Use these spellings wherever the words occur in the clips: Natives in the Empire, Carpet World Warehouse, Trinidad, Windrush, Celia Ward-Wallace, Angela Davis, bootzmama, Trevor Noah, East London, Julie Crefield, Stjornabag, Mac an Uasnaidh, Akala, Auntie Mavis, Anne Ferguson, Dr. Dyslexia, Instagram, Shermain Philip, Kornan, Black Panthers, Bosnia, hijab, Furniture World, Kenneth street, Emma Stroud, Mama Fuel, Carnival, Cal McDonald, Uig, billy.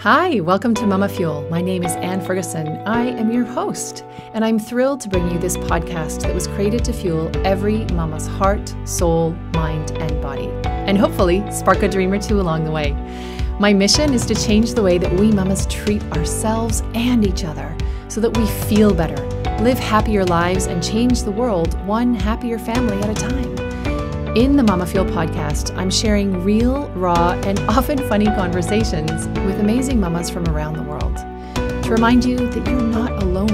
Hi, welcome to Mama Fuel. My name is Anne Ferguson. I am your host, and I'm thrilled to bring you this podcast that was created to fuel every mama's heart, soul, mind, and body, and hopefully spark a dream or two along the way. My mission is to change the way that we mamas treat ourselves and each other so that we feel better, live happier lives, and change the world one happier family at a time. In the Mama Fuel podcast, I'm sharing real, raw, and often funny conversations with amazing mamas from around the world to remind you that you're not alone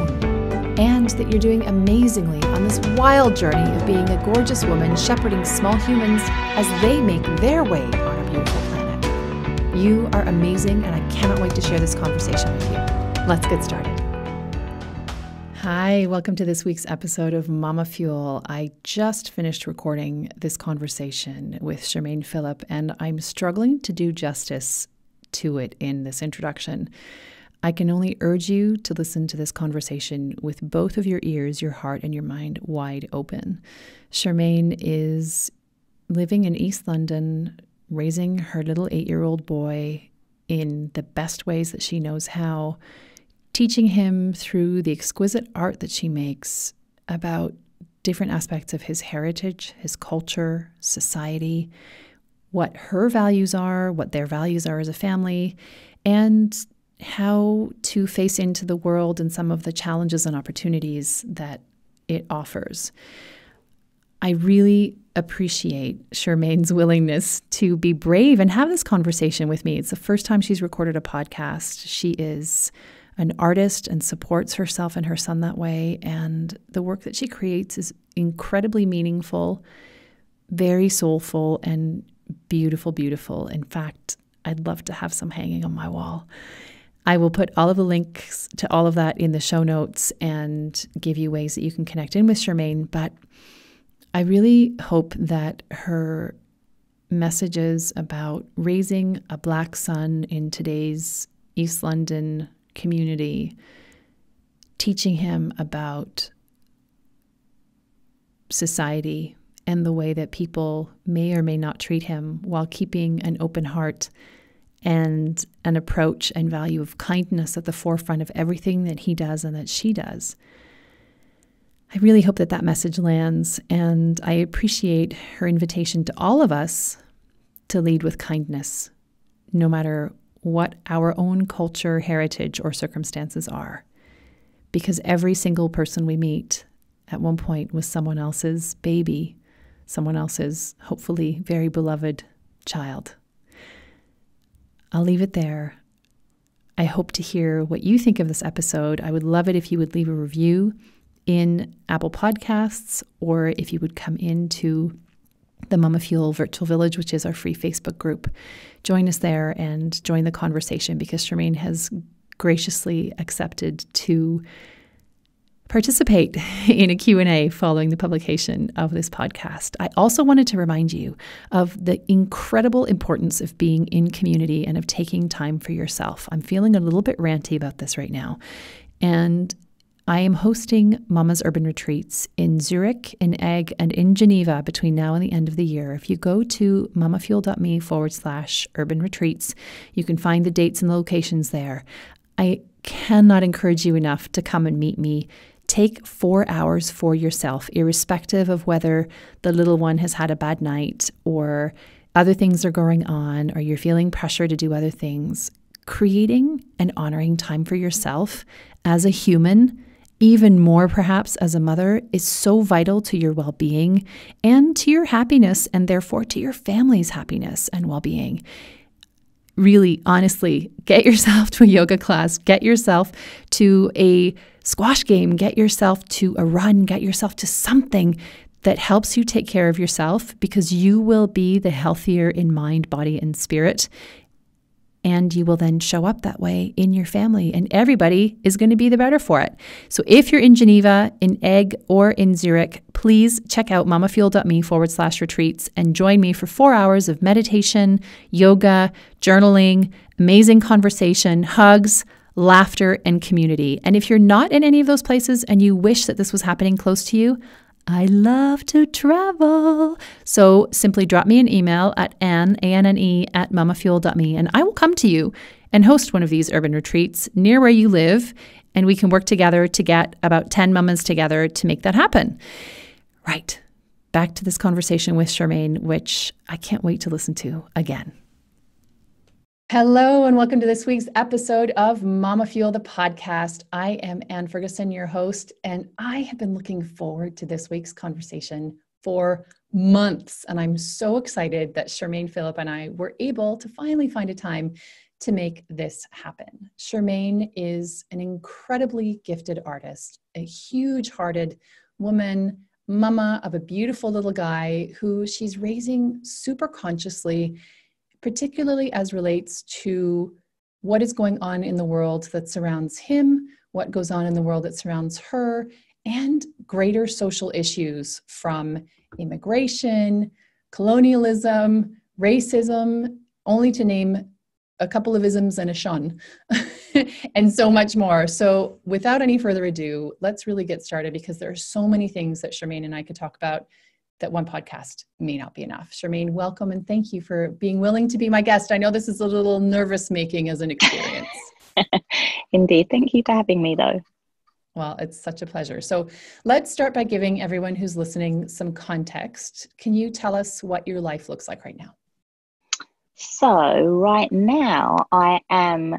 and that you're doing amazingly on this wild journey of being a gorgeous woman shepherding small humans as they make their way on our beautiful planet. You are amazing, and I cannot wait to share this conversation with you. Let's get started. Hi, welcome to this week's episode of Mama Fuel. I just finished recording this conversation with Shermain Philip, and I'm struggling to do justice to it in this introduction. I can only urge you to listen to this conversation with both of your ears, your heart, and your mind wide open. Shermain is living in East London, raising her little 8-year-old boy in the best ways that she knows how, teaching him through the exquisite art that she makes about different aspects of his heritage, his culture, society, what her values are, what their values are as a family, and how to face into the world and some of the challenges and opportunities that it offers. I really appreciate Shermain's willingness to be brave and have this conversation with me. It's the first time she's recorded a podcast. She is an artist and supports herself and her son that way. And the work that she creates is incredibly meaningful, very soulful, and beautiful, beautiful. In fact, I'd love to have some hanging on my wall. I will put all of the links to all of that in the show notes and give you ways that you can connect in with Shermain. But I really hope that her messages about raising a Black son in today's East London community, teaching him about society and the way that people may or may not treat him while keeping an open heart and an approach and value of kindness at the forefront of everything that he does and that she does. I really hope that that message lands, and I appreciate her invitation to all of us to lead with kindness, no matter what our own culture, heritage, or circumstances are, because every single person we meet at one point was someone else's baby, someone else's hopefully very beloved child. I'll leave it there. I hope to hear what you think of this episode. I would love it if you would leave a review in Apple Podcasts, or if you would come into the Mama Fuel Virtual Village, which is our free Facebook group. Join us there and join the conversation, because Shermain has graciously accepted to participate in a Q&A following the publication of this podcast. I also wanted to remind you of the incredible importance of being in community and of taking time for yourself. I'm feeling a little bit ranty about this right now, and I am hosting Mama's Urban Retreats in Zurich, in Egg, and in Geneva between now and the end of the year. If you go to mamafuel.me/urban-retreats, you can find the dates and the locations there. I cannot encourage you enough to come and meet me. Take 4 hours for yourself, irrespective of whether the little one has had a bad night or other things are going on or you're feeling pressure to do other things. Creating and honoring time for yourself as a human, even more perhaps as a mother, is so vital to your well-being and to your happiness, and therefore to your family's happiness and well-being. Really, honestly, get yourself to a yoga class, get yourself to a squash game, get yourself to a run, get yourself to something that helps you take care of yourself, because you will be the healthier in mind, body, and spirit. And you will then show up that way in your family, and everybody is going to be the better for it. So if you're in Geneva, in Egg, or in Zurich, please check out mamafuel.me/retreats and join me for 4 hours of meditation, yoga, journaling, amazing conversation, hugs, laughter, and community. And if you're not in any of those places and you wish that this was happening close to you, I love to travel. So simply drop me an email at Anne, A-N-N-E, at mamafuel.me, and I will come to you and host one of these urban retreats near where you live, and we can work together to get about 10 mamas together to make that happen. Right, back to this conversation with Shermain, which I can't wait to listen to again. Hello, and welcome to this week's episode of Mama Fuel, the podcast. I am Anne Ferguson, your host, and I have been looking forward to this week's conversation for months. And I'm so excited that Shermain Philip and I were able to finally find a time to make this happen. Shermain is an incredibly gifted artist, a huge-hearted woman, mama of a beautiful little guy who she's raising super consciously, particularly as relates to what is going on in the world that surrounds him, what goes on in the world that surrounds her, and greater social issues from immigration, colonialism, racism, only to name a couple of isms and a shun, and so much more. So without any further ado, let's really get started, because there are so many things that Shermain and I could talk about that one podcast may not be enough. Shermain, welcome, and thank you for being willing to be my guest. I know this is a little nervous-making as an experience. Indeed. Thank you for having me, though. Well, it's such a pleasure. So let's start by giving everyone who's listening some context. Can you tell us what your life looks like right now? So right now, I am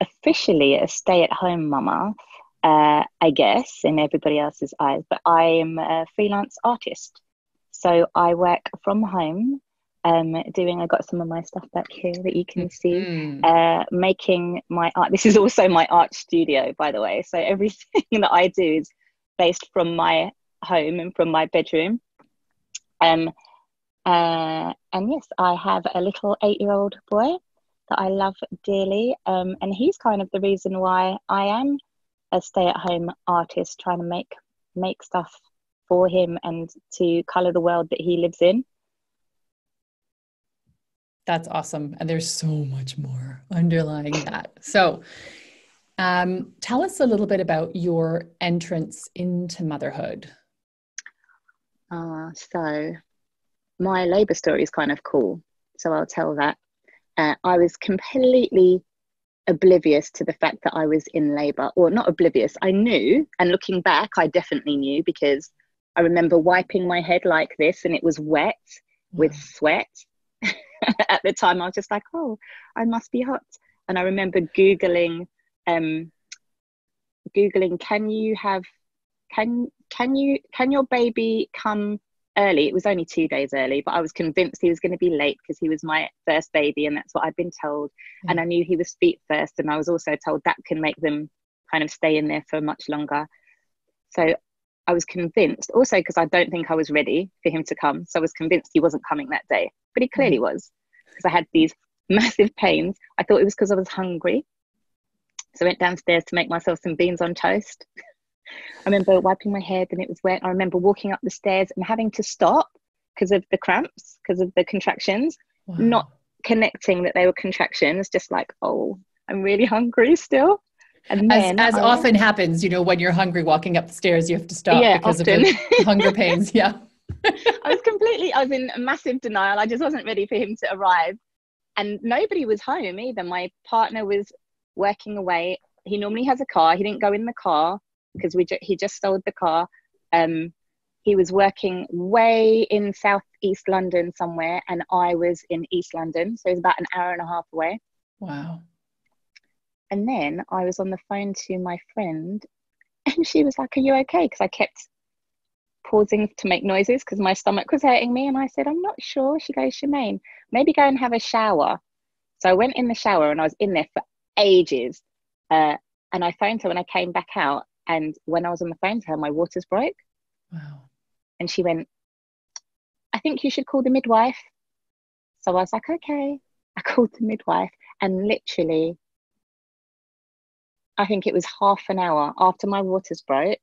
officially a stay-at-home mama, I guess, in everybody else's eyes, but I am a freelance artist. So I work from home, I got some of my stuff back here that you can see, making my art. This is also my art studio, by the way. So everything that I do is based from my home and from my bedroom. And yes, I have a little 8-year-old boy that I love dearly. And he's kind of the reason why I am a stay-at-home artist, trying to make stuff for him and to colour the world that he lives in. That's awesome. And there's so much more underlying that. So tell us a little bit about your entrance into motherhood. So my labour story is kind of cool, so I'll tell that. I was completely oblivious to the fact that I was in labour, or not oblivious. I knew, and looking back, I definitely knew, because I remember wiping my head like this and it was wet with sweat. At the time, I was just like, oh, I must be hot. And I remember Googling, can your baby come early? It was only 2 days early, but I was convinced he was going to be late because he was my first baby, and that's what I'd been told. Mm-hmm. And I knew he was feet first, and I was also told that can make them kind of stay in there for much longer. So I was convinced, also because I don't think I was ready for him to come, so I was convinced he wasn't coming that day, but he clearly was, because I had these massive pains. I thought it was because I was hungry, so I went downstairs to make myself some beans on toast. I remember wiping my head and it was wet. I remember walking up the stairs and having to stop because of the cramps, because of the contractions, not connecting that they were contractions, just like, oh, I'm really hungry still. And then as often happens, you know, when you're hungry, walking up the stairs, you have to stop because often. Of the hunger pains. Yeah. I was in massive denial. I just wasn't ready for him to arrive. And nobody was home either. My partner was working away. He normally has a car. He didn't go in the car, because he just sold the car. He was working way in southeast London somewhere, and I was in East London, so it was about an hour and a half away. Wow. And then I was on the phone to my friend, and she was like, are you okay? Because I kept pausing to make noises because my stomach was hurting me, and I said, I'm not sure. She goes, Shermain, maybe go and have a shower. So I went in the shower, and I was in there for ages, and I phoned her when I came back out. And when I was on the phone to her, my waters broke. Wow. And she went, I think you should call the midwife. So I was like, okay. I called the midwife, and literally, I think it was half an hour after my waters broke,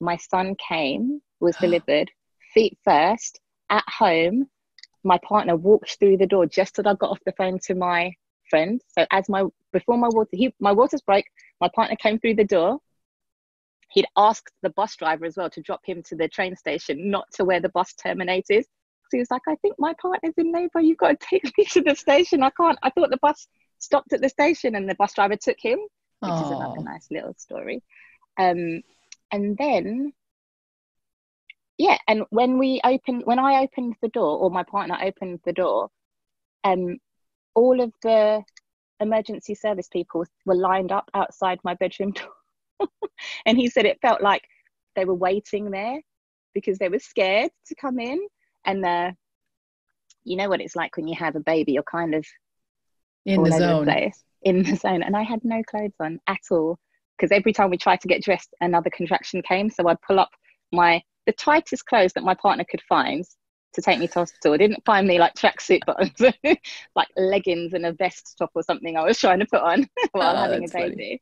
my son came, was delivered, feet first, at home. My partner walked through the door just as I got off the phone to my friend. So as my waters broke, my partner came through the door, He'd asked the bus driver as well to drop him to the train station, not to where the bus terminated. So he was like, I think my partner's in labour. You've got to take me to the station. I can't. I thought the bus stopped at the station, and the bus driver took him, which is another nice little story. And then, yeah, and when I opened the door, or my partner opened the door, all of the emergency service people were lined up outside my bedroom door. And he said it felt like they were waiting there because they were scared to come in. And you know what it's like when you have a baby, you're kind of in the zone. In the zone. And I had no clothes on at all, because every time we tried to get dressed, another contraction came. So I'd pull up the tightest clothes that my partner could find to take me to hospital. It didn't find me like tracksuit bottoms, like leggings and a vest top or something I was trying to put on while having a baby.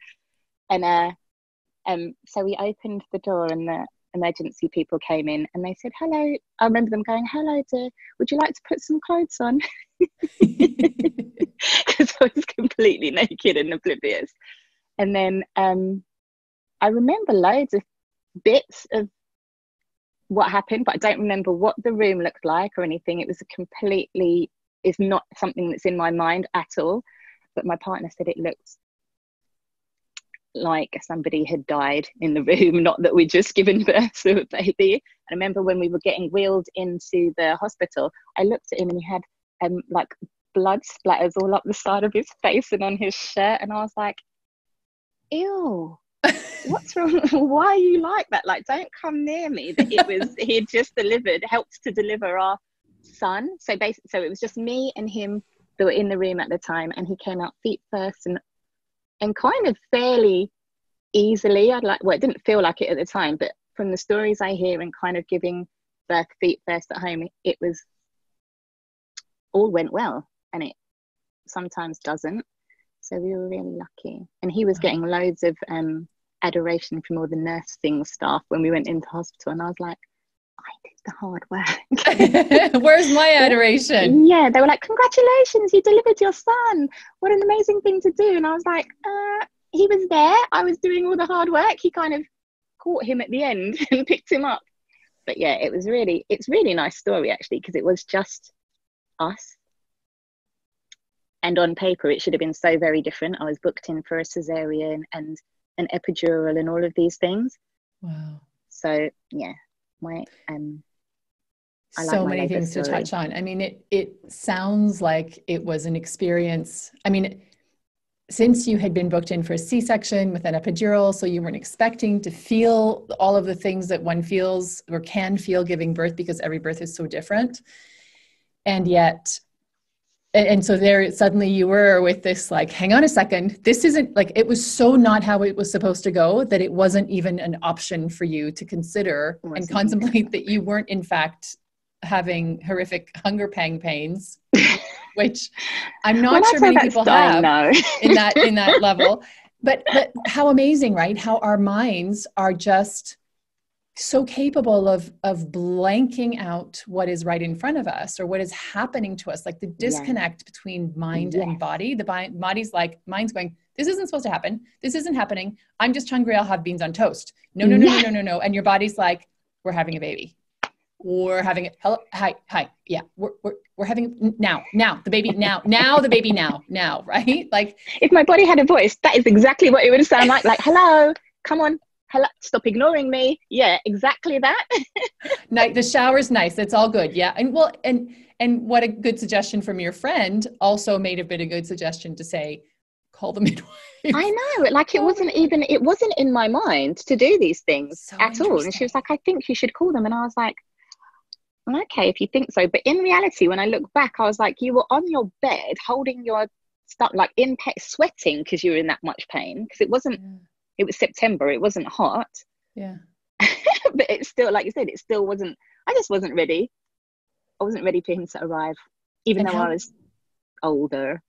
Funny. And so we opened the door, and the emergency people came in, and they said, hello. I remember them going, hello dear, would you like to put some clothes on? Because I was completely naked and oblivious. And then I remember loads of bits of what happened, but I don't remember what the room looked like or anything. It was it's not something that's in my mind at all. But my partner said it looked like somebody had died in the room, not that we'd just given birth to a baby. And I remember when we were getting wheeled into the hospital, I looked at him and he had like blood splatters all up the side of his face and on his shirt, and I was like, ew, what's wrong? Why are you like that? Like, don't come near me. But he had just helped to deliver our son. So basically, so it was just me and him that were in the room at the time, and he came out feet first and kind of fairly easily. It didn't feel like it at the time, but from the stories I hear and kind of giving birth feet first at home, it was all went well, and it sometimes doesn't. So we were really lucky. And he was getting loads of adoration from all the nursing staff when we went into hospital. And I was like, I did the hard work. Where's my adoration? Yeah, they were like, congratulations, you delivered your son. What an amazing thing to do. And I was like, he was there. I was doing all the hard work. He kind of caught him at the end and picked him up. But yeah, it's really nice story actually, because it was just us. And on paper, it should have been so very different. I was booked in for a cesarean and an epidural and all of these things. Wow. So, yeah. So many things to touch on. I mean, it sounds like it was an experience. I mean, since you had been booked in for a C-section with an epidural, so you weren't expecting to feel all of the things that one feels or can feel giving birth, because every birth is so different. And yet... And so there, suddenly you were with this, like, hang on a second, this isn't, like, it was so not how it was supposed to go that it wasn't even an option for you to consider and contemplate that you weren't, in fact, having horrific hunger pains, which I'm not sure many people have in that level. But how amazing, right? How our minds are just so capable of blanking out what is right in front of us or what is happening to us, like the disconnect between mind and body. The body's like, mind's going, this isn't supposed to happen. This isn't happening. I'm just hungry. I'll have beans on toast. No. And your body's like, we're having a baby. We're having it. Hello. Hi. Yeah. We're having now the baby now, right? Like, if my body had a voice, that is exactly what it would sound like. Like, hello, come on. Hello, stop ignoring me. Yeah, exactly that. The shower's nice. It's all good. Yeah. And well, and what a good suggestion from your friend. Also made a bit of good suggestion to say, call the midwife. I know. Like, it wasn't in my mind to do these things at all. And she was like, I think you should call them. And I was like, well, okay, if you think so. But in reality, when I look back, I was like, you were on your bed holding your stuff, like in sweating because you were in that much pain, because it wasn't. Yeah. It was September. It wasn't hot. Yeah. But it's still, like you said, it still wasn't, I just wasn't ready. I wasn't ready for him to arrive, even though I was older.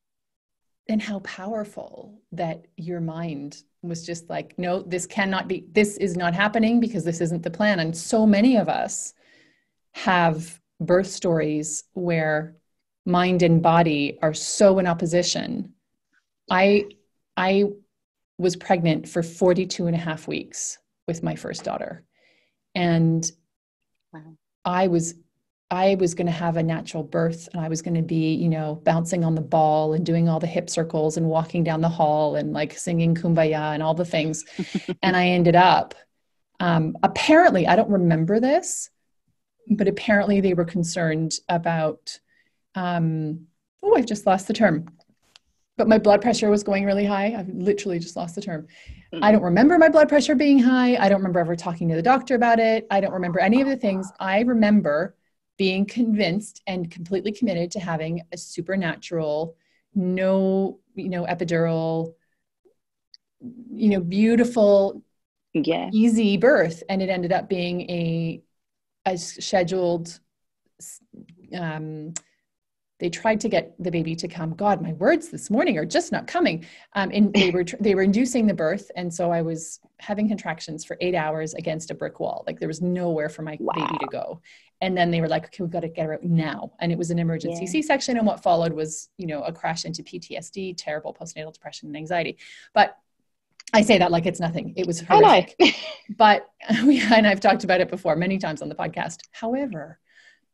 And how powerful that your mind was just like, no, this is not happening because this isn't the plan. And so many of us have birth stories where mind and body are so in opposition. I was pregnant for 42 and a half weeks with my first daughter. And wow. I was going to have a natural birth, and I was going to be, you know, bouncing on the ball and doing all the hip circles and walking down the hall and like singing Kumbaya and all the things. And I ended up, apparently, I don't remember this, but apparently they were concerned about, oh, I've just lost the term, but my blood pressure was going really high. I've literally just lost the term. I don't remember my blood pressure being high. I don't remember ever talking to the doctor about it. I don't remember any of the things. I remember being convinced and completely committed to having a supernatural, no, you know, epidural, you know, beautiful, yeah, easy birth. And it ended up being a scheduled, they tried to get the baby to come. God, my words this morning are just not coming. And they were inducing the birth. And so I was having contractions for 8 hours against a brick wall. Like there was nowhere for my wow. baby to go. And then they were like, okay, we've got to get her out now. And it was an emergency yeah. C-section. And what followed was, you know, a crash into PTSD, terrible postnatal depression and anxiety. But I say that like it's nothing. It was horrific. I know. But, and I've talked about it before many times on the podcast. However,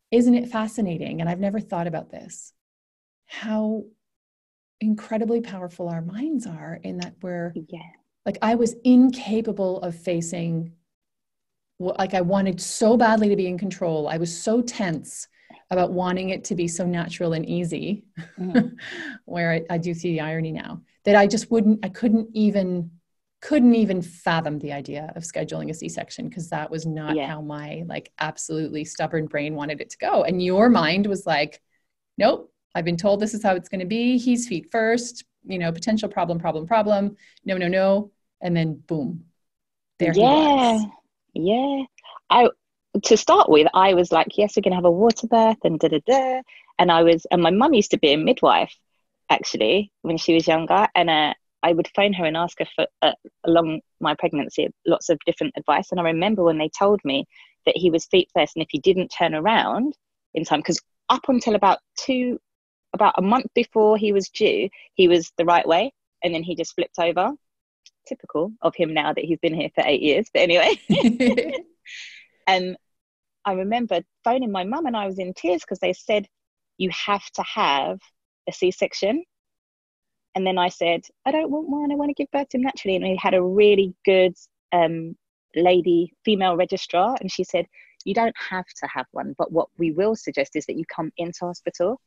isn't it fascinating? And I've never thought about this, how incredibly powerful our minds are in that we're yeah. like, I was incapable of facing, like I wanted so badly to be in control. I was so tense about wanting it to be so natural and easy mm-hmm. where I do see the irony now that I just wouldn't, I couldn't even fathom the idea of scheduling a C-section because that was not yeah. how my like absolutely stubborn brain wanted it to go. And your mind was like, nope, I've been told this is how it's going to be. He's feet first, you know, potential problem. No. And then boom, there yeah. he was. Yeah. To start with, I was like, yes, we're going to have a water birth and da-da-da. And my mum used to be a midwife actually when she was younger. And, I would phone her and ask her for along my pregnancy, lots of different advice. And I remember when they told me that he was feet first, and if he didn't turn around in time, because up until about a month before he was due, he was the right way. And then he just flipped over. Typical of him now that he's been here for 8 years. But anyway, and I remember phoning my mum and I was in tears because they said, you have to have a C-section. And then I said, I don't want one. I want to give birth to him naturally. And we had a really good lady, female registrar. And she said, you don't have to have one. But what we will suggest is that you come into hospital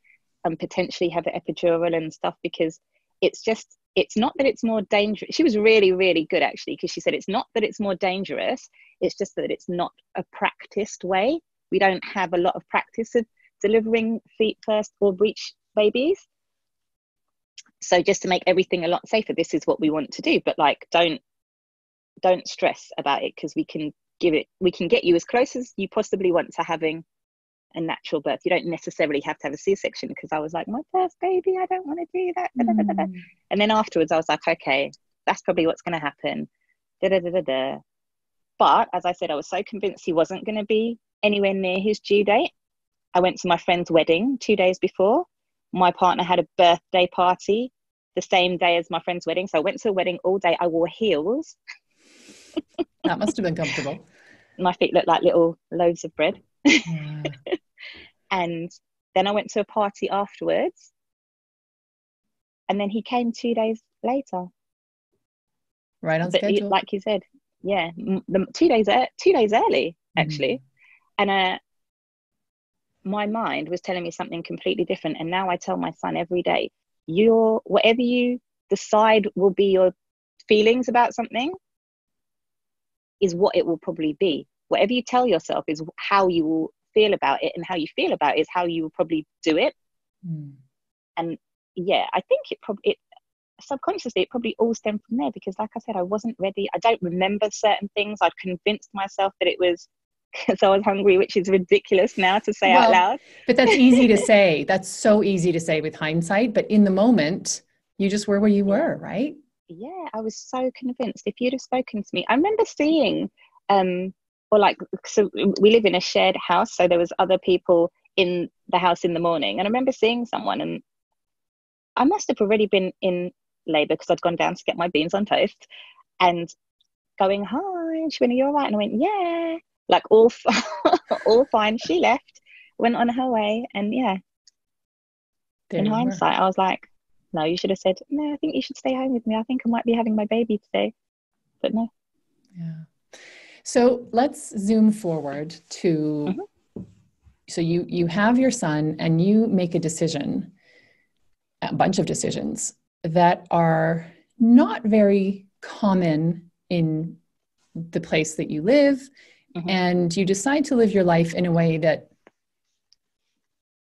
and potentially have an epidural and stuff, because it's just, it's not that it's more dangerous. She was really, really good, actually, because she said it's not that it's more dangerous. It's just that it's not a practiced way. We don't have a lot of practice of delivering feet first or breech babies. So just to make everything a lot safer, this is what we want to do. But like, don't stress about it, because we can get you as close as you possibly want to having a natural birth. You don't necessarily have to have a C-section, because I was like, my first baby, I don't want to do that. Mm. And then afterwards I was like, okay, that's probably what's going to happen. But as I said, I was so convinced he wasn't going to be anywhere near his due date. I went to my friend's wedding 2 days before. My partner had a birthday party the same day as my friend's wedding. So I went to a wedding all day. I wore heels. That must have been comfortable. My feet looked like little loaves of bread. Yeah. And then I went to a party afterwards. And then he came 2 days later. Right on schedule. Like you said. Yeah. 2 days early, actually. Mm. And my mind was telling me something completely different. And now I tell my son every day, whatever you decide will be your feelings about something is what it will probably be. Whatever you tell yourself is how you will feel about it, and how you feel about it is how you will probably do it. Mm. And yeah, I think it subconsciously, it probably all stemmed from there, because like I said, I wasn't ready. I don't remember certain things. I'd convinced myself that it was because I was hungry, which is ridiculous now to say out loud. But that's easy to say. That's so easy to say with hindsight. But in the moment, you just were where you were, right? Yeah, I was so convinced. If you'd have spoken to me, I remember seeing, so we live in a shared house. So there was other people in the house in the morning. And I remember seeing someone, and I must have already been in labor because I'd gone down to get my beans on toast and going, hi. fine? She went, are you all right? And I went, yeah, like all fine. She left, went on her way. And yeah, in hindsight, I was like, no, you should have said, no, I think you should stay home with me. I think I might be having my baby today. But no. Yeah. So let's zoom forward to, so you have your son and you make a decision, a bunch of decisions that are not very common in the place that you live. And you decide to live your life in a way that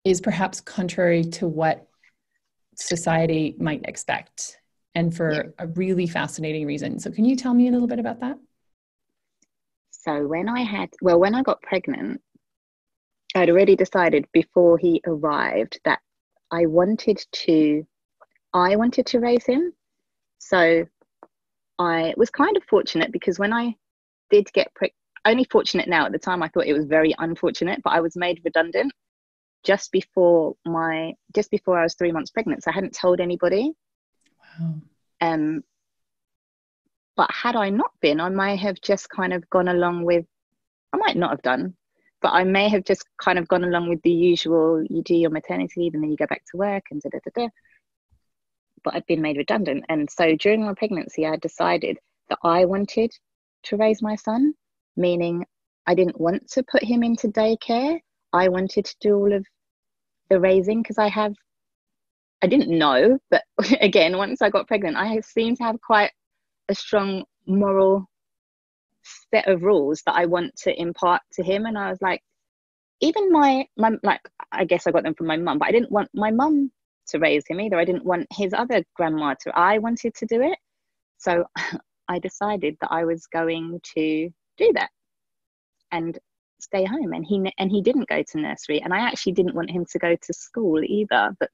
is perhaps contrary to what society might expect, and for a really fascinating reason. So can you tell me a little bit about that? So when I got pregnant, I'd already decided before he arrived that I wanted to raise him. So I was kind of fortunate, because when I did get only fortunate now, at the time I thought it was very unfortunate, but I was made redundant just before I was 3 months pregnant. So I hadn't told anybody. Wow. But had I not been, I might have just kind of gone along with, I might not have done, but I may have just kind of gone along with the usual, you do your maternity leave and then you go back to work and da-da-da-da. But I'd been made redundant. And so during my pregnancy, I decided that I wanted to raise my son, meaning I didn't want to put him into daycare. I wanted to do all of the raising, because I didn't know, but again, once I got pregnant, I seemed to have quite a strong moral set of rules that I want to impart to him. And I was like, even my like, I guess I got them from my mum, but I didn't want my mum to raise him either. I didn't want his other grandma to. I wanted to do it. So I decided that I was going to do that and stay home. And he didn't go to nursery, and I actually didn't want him to go to school either, but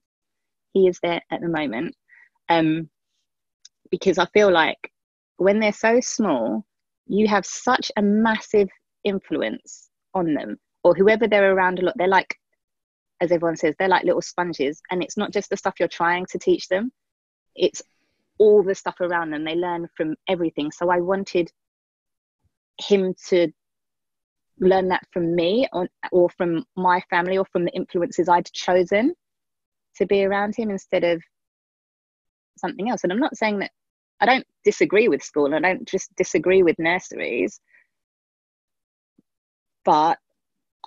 he is there at the moment, because I feel like when they're so small, you have such a massive influence on them, or whoever they're around a lot. They're like, as everyone says, they're like little sponges, and it's not just the stuff you're trying to teach them, it's all the stuff around them. They learn from everything. So I wanted him to learn that from me, or from my family, or from the influences I'd chosen to be around him, instead of something else. And I'm not saying that I don't disagree with school, and I don't just disagree with nurseries, but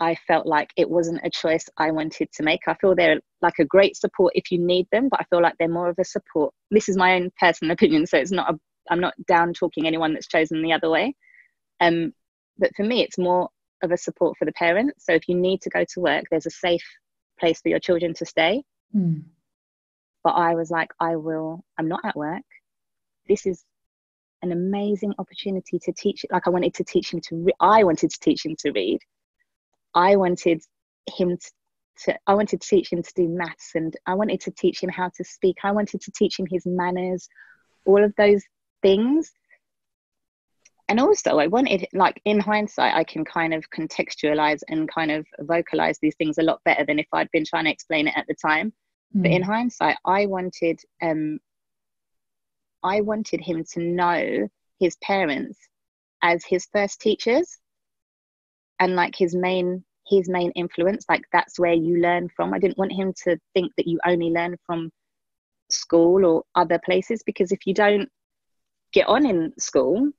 I felt like it wasn't a choice I wanted to make. I feel they're like a great support if you need them, but I feel like they're more of a support. This is my own personal opinion, so it's not I'm not down talking anyone that's chosen the other way. But for me, it's more of a support for the parents. So if you need to go to work, there's a safe place for your children to stay. Mm. But I was like, I'm not at work. This is an amazing opportunity to teach. Like, I wanted to teach him to read. I wanted to teach him to read. I wanted to teach him to do maths, and I wanted to teach him how to speak. I wanted to teach him his manners, all of those things. And also I wanted, like, in hindsight, I can kind of contextualize and kind of vocalize these things a lot better than if I'd been trying to explain it at the time. Mm. But in hindsight, I wanted him to know his parents as his first teachers, and like his main influence. Like, that's where you learn from. I didn't want him to think that you only learn from school or other places, because if you don't get on in school,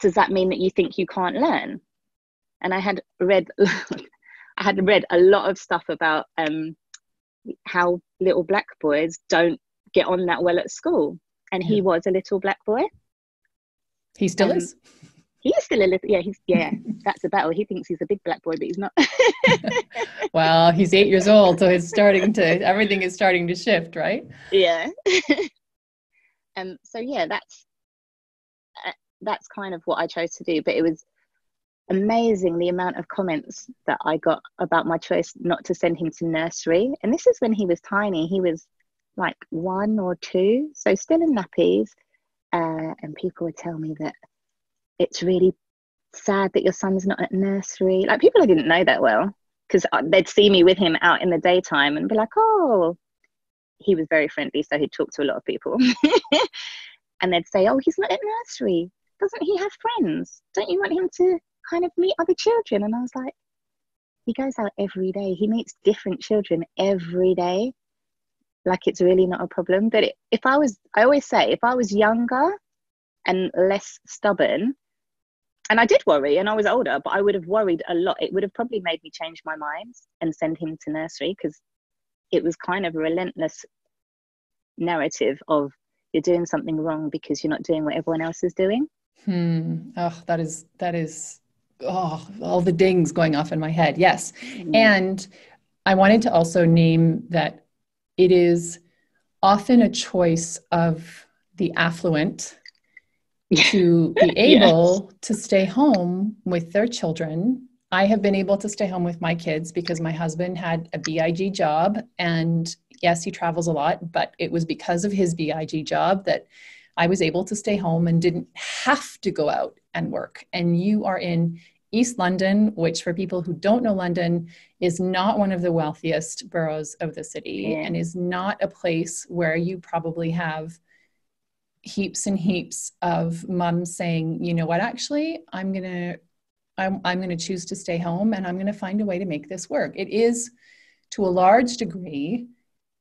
does that mean that you think you can't learn? And I had read a lot of stuff about how little black boys don't get on that well at school, and he was a little black boy. He still is. He's still a little. Yeah, that's a battle. He thinks he's a big black boy, but he's not. Well, he's 8 years old, so it's everything is starting to shift, right? Yeah. So yeah, that's kind of what I chose to do. But it was amazing, the amount of comments that I got about my choice not to send him to nursery. And this is when he was tiny. He was like 1 or 2, so still in nappies. And people would tell me that it's really sad that your son's not at nursery. Like, people I didn't know that well, because they'd see me with him out in the daytime and be like, oh, he was very friendly, so he'd talk to a lot of people. And they'd say, oh, he's not at nursery. doesn't he have friends? Don't you want him to kind of meet other children? And I was like, he goes out every day. He meets different children every day. Like, it's really not a problem. But I always say, if I was younger and less stubborn, and I did worry and I was older, but I would have worried a lot. It would have probably made me change my mind and send him to nursery, because it was kind of a relentless narrative of you're doing something wrong because you're not doing what everyone else is doing. Oh, that is, oh, all the dings going off in my head. Yes. Mm. And I wanted to also name that it is often a choice of the affluent to be able to stay home with their children. I have been able to stay home with my kids because my husband had a BIG job, and yes, he travels a lot, but it was because of his BIG job that I was able to stay home and didn't have to go out and work. And you are in East London, which for people who don't know London, is not one of the wealthiest boroughs of the city, and is not a place where you probably have heaps and heaps of mums saying, you know what, actually, I'm going to choose to stay home and I'm going to find a way to make this work. It is, to a large degree,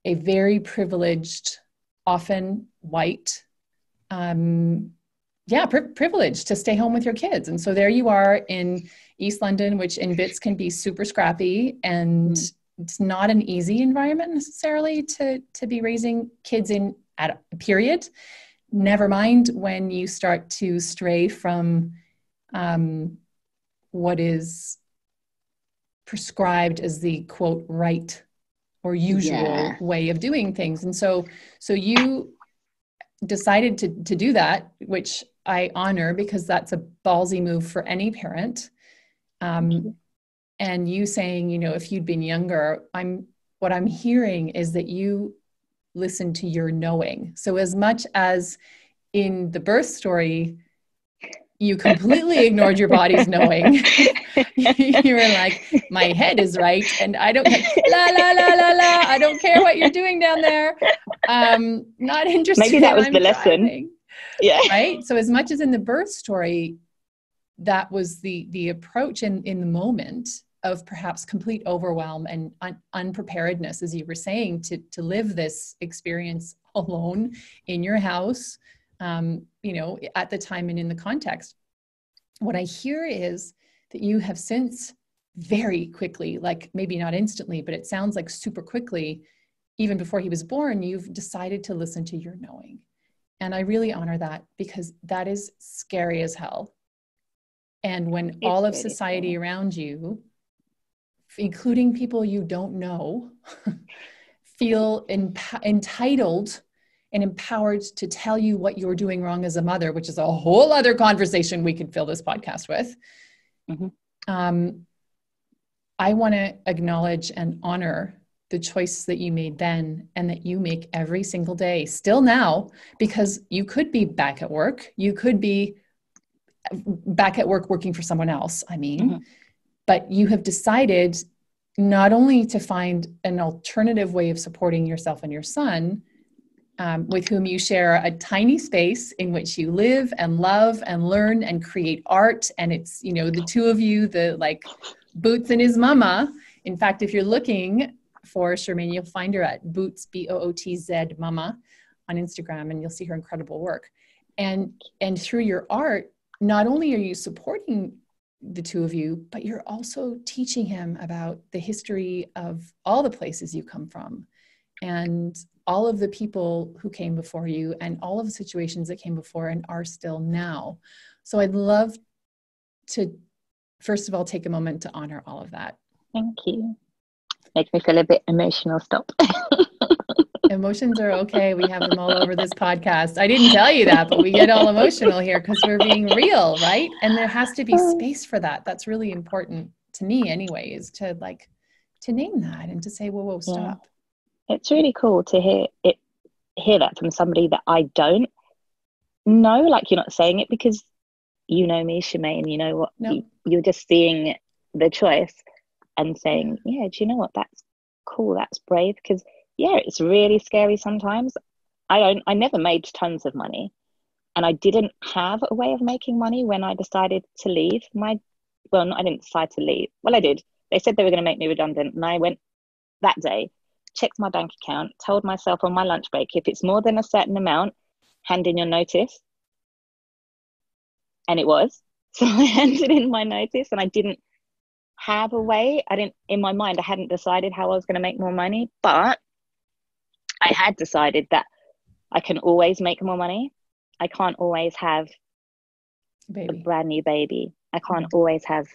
a very privileged, often white, privilege to stay home with your kids. And so there you are in East London, which in bits can be super scrappy, and it's not an easy environment necessarily to be raising kids in at a period. Never mind when you start to stray from what is prescribed as the quote right or usual way of doing things. And so you decided to do that, which I honor, because that's a ballsy move for any parent. And you saying, you know, if you'd been younger, what I'm hearing is that you listen to your knowing. So as much as in the birth story, you completely ignored your body's knowing. You were like, my head is right, and I don't care. La la la la la. I don't care what you're doing down there. Not interested. Maybe that was the lesson. Yeah. Right. So as much as in the birth story, that was the approach in the moment of perhaps complete overwhelm and unpreparedness, as you were saying, to live this experience alone in your house, you know, at the time and in the context. What I hear is that you have since very quickly, like maybe not instantly, but it sounds like super quickly, even before he was born, you've decided to listen to your knowing. And I really honor that, because that is scary as hell. And when it's all of society around you, including people you don't know, feel entitled and empowered to tell you what you're doing wrong as a mother, which is a whole other conversation we could fill this podcast with. I want to acknowledge and honor the choice that you made then, and that you make every single day still now, because you could be back at work. You could be back at work working for someone else, I mean, but you have decided not only to find an alternative way of supporting yourself and your son, with whom you share a tiny space in which you live and love and learn and create art. And it's, you know, the two of you, the like Boots and his mama. In fact, if you're looking for Shermain, you'll find her at Boots, B-O-O-T-Z mama on Instagram, and you'll see her incredible work. And through your art, not only are you supporting the two of you, but you're also teaching him about the history of all the places you come from, and all of the people who came before you, and all of the situations that came before and are still now. So I'd love to, first of all, take a moment to honor all of that. Thank you. Makes me feel a bit emotional. Stop. Emotions are okay. We have them all over this podcast. I didn't tell you that, but we get all emotional here because we're being real, right? And there has to be space for that. That's really important to me anyway, is to like, to name that and to say, whoa, whoa, stop. Yeah. It's really cool to hear that from somebody that I don't know. Like, you're not saying it because you know me, Shermain, you know what, you're just seeing the choice and saying, yeah, do you know what? That's cool. That's brave. Because yeah, it's really scary sometimes. I never made tons of money. And I didn't have a way of making money when I decided to leave my, well, I didn't decide to leave. Well, I did. They said they were going to make me redundant. And I went that day, checked my bank account, told myself on my lunch break, if it's more than a certain amount, hand in your notice. And it was. So I handed in my notice and I didn't have a way. I didn't, in my mind, I hadn't decided how I was going to make more money, but I had decided that I can always make more money. I can't always have a brand new baby. I can't always have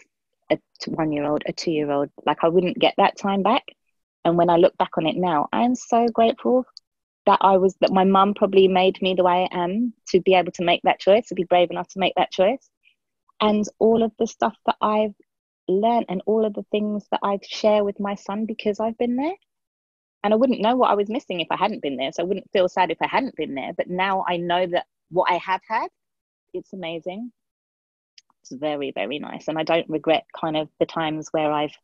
a 1-year-old, a 2-year-old. Like, I wouldn't get that time back. And when I look back on it now, I am so grateful that that my mum probably made me the way I am to be able to make that choice, to be brave enough to make that choice. And all of the stuff that I've learned and all of the things that I share with my son because I've been there. And I wouldn't know what I was missing if I hadn't been there. So I wouldn't feel sad if I hadn't been there. But now I know that what I have had, it's amazing. It's very, very nice. And I don't regret kind of the times where I've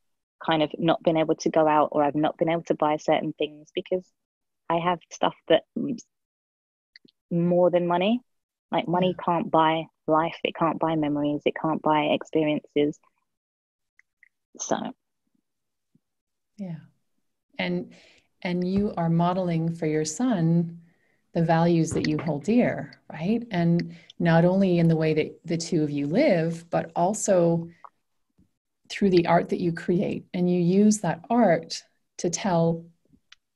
kind of not been able to go out or I've not been able to buy certain things because I have stuff that more than money. Like, money can't buy life. It can't buy memories. It can't buy experiences. So. Yeah. And you are modeling for your son the values that you hold dear, right? And not only in the way that the two of you live, but also through the art that you create. And you use that art to tell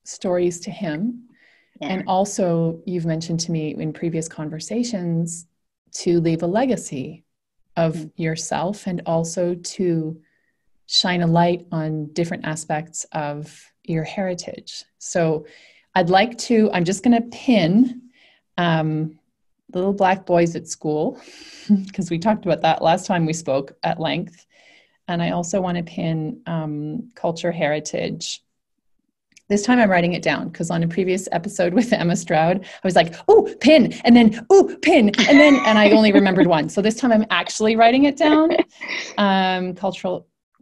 stories to him. Yeah. And also, you've mentioned to me in previous conversations, to leave a legacy of yourself and also to shine a light on different aspects of your heritage. So I'm just going to pin little black boys at school, because we talked about that last time we spoke at length. And I also want to pin culture heritage. This time I'm writing it down, because on a previous episode with Emma Stroud, I was like, oh, pin, and then, oh, pin, and then, and I only remembered one. So this time I'm actually writing it down.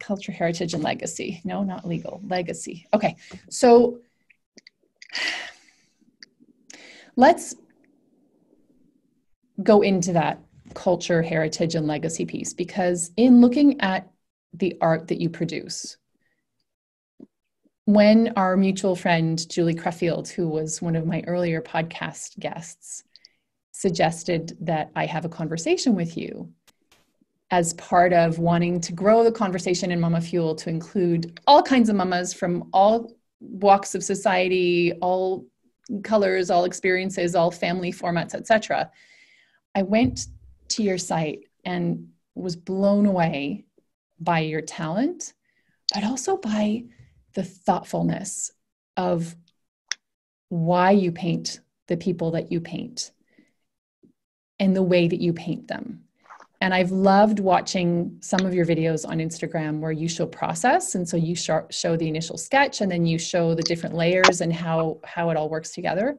Culture, heritage, and legacy. No, not legal. Legacy. Okay. So let's go into that culture, heritage, and legacy piece, because in looking at the art that you produce, when our mutual friend, Julie Crefield, who was one of my earlier podcast guests, suggested that I have a conversation with you as part of wanting to grow the conversation in Mama Fuel to include all kinds of mamas from all walks of society, all colors, all experiences, all family formats, etc., I went to your site and was blown away by your talent, but also by the thoughtfulness of why you paint the people that you paint and the way that you paint them. And I've loved watching some of your videos on Instagram where you show process. And so you show the initial sketch and then you show the different layers and how it all works together.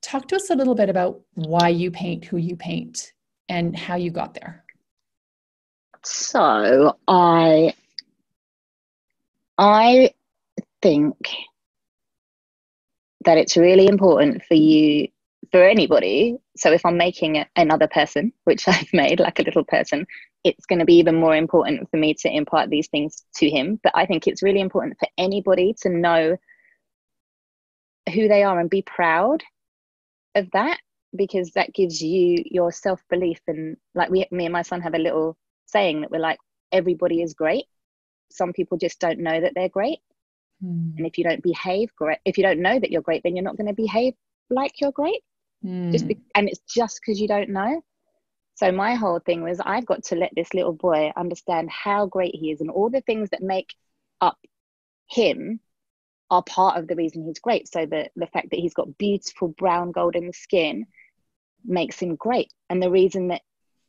Talk to us a little bit about why you paint, who you paint, and how you got there. So I think that it's really important for anybody. So if I'm making another person, which I've made, like a little person, it's going to be even more important for me to impart these things to him. But I think it's really important for anybody to know who they are and be proud of that, because that gives you your self-belief. And like me and my son have a little saying that we're like, everybody is great. Some people just don't know that they're great. Mm. And if you don't behave great, if you don't know that you're great, then you're not going to behave like you're great. Mm. And it's just because you don't know. So my whole thing was, I've got to let this little boy understand how great he is, and all the things that make up him are part of the reason he's great. So the fact that he's got beautiful brown golden skin makes him great, and the reason that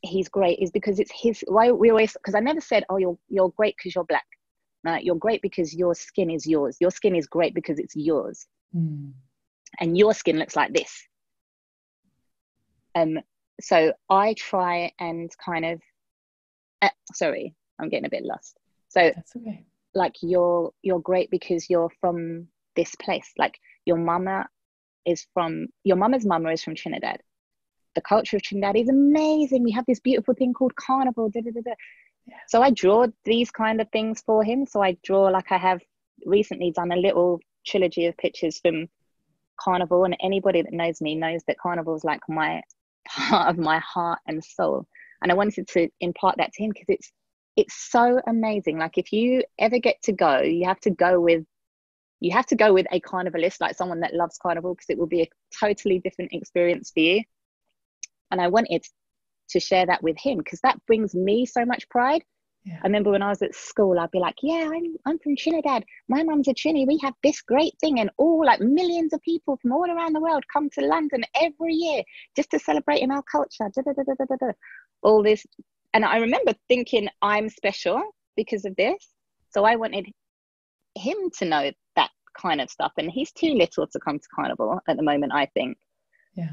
he's great is because it's his. Why we always, because I never said, oh, you're great because you're black. No, you're great because your skin is yours. Your skin is great because it's yours. Mm. And your skin looks like this. So I try and kind of, sorry, I'm getting a bit lost. So that's okay. Like, you're great because you're from this place. Like, your mama's mama is from Trinidad. the culture of Trinidad is amazing. We have this beautiful thing called Carnival. Da, da, da, da. Yeah. So I draw these kind of things for him. So I draw, like, I have recently done a little trilogy of pictures from Carnival, and anybody that knows me knows that Carnival is like my part of my heart and soul. And I wanted to impart that to him because it's so amazing. Like, if you ever get to go, you have to go with a carnivalist, like someone that loves Carnival, because it will be a totally different experience for you. And I wanted to share that with him because that brings me so much pride. Yeah. I remember when I was at school, I'd be like, yeah, I'm from Trinidad. My mum's a Trini. We have this great thing. And all, like, millions of people from all around the world come to London every year just to celebrate in our culture. Da, da, da, da, da, da. All this. And I remember thinking I'm special because of this. So I wanted him to know that kind of stuff. And he's too little to come to Carnival at the moment, I think. Yeah.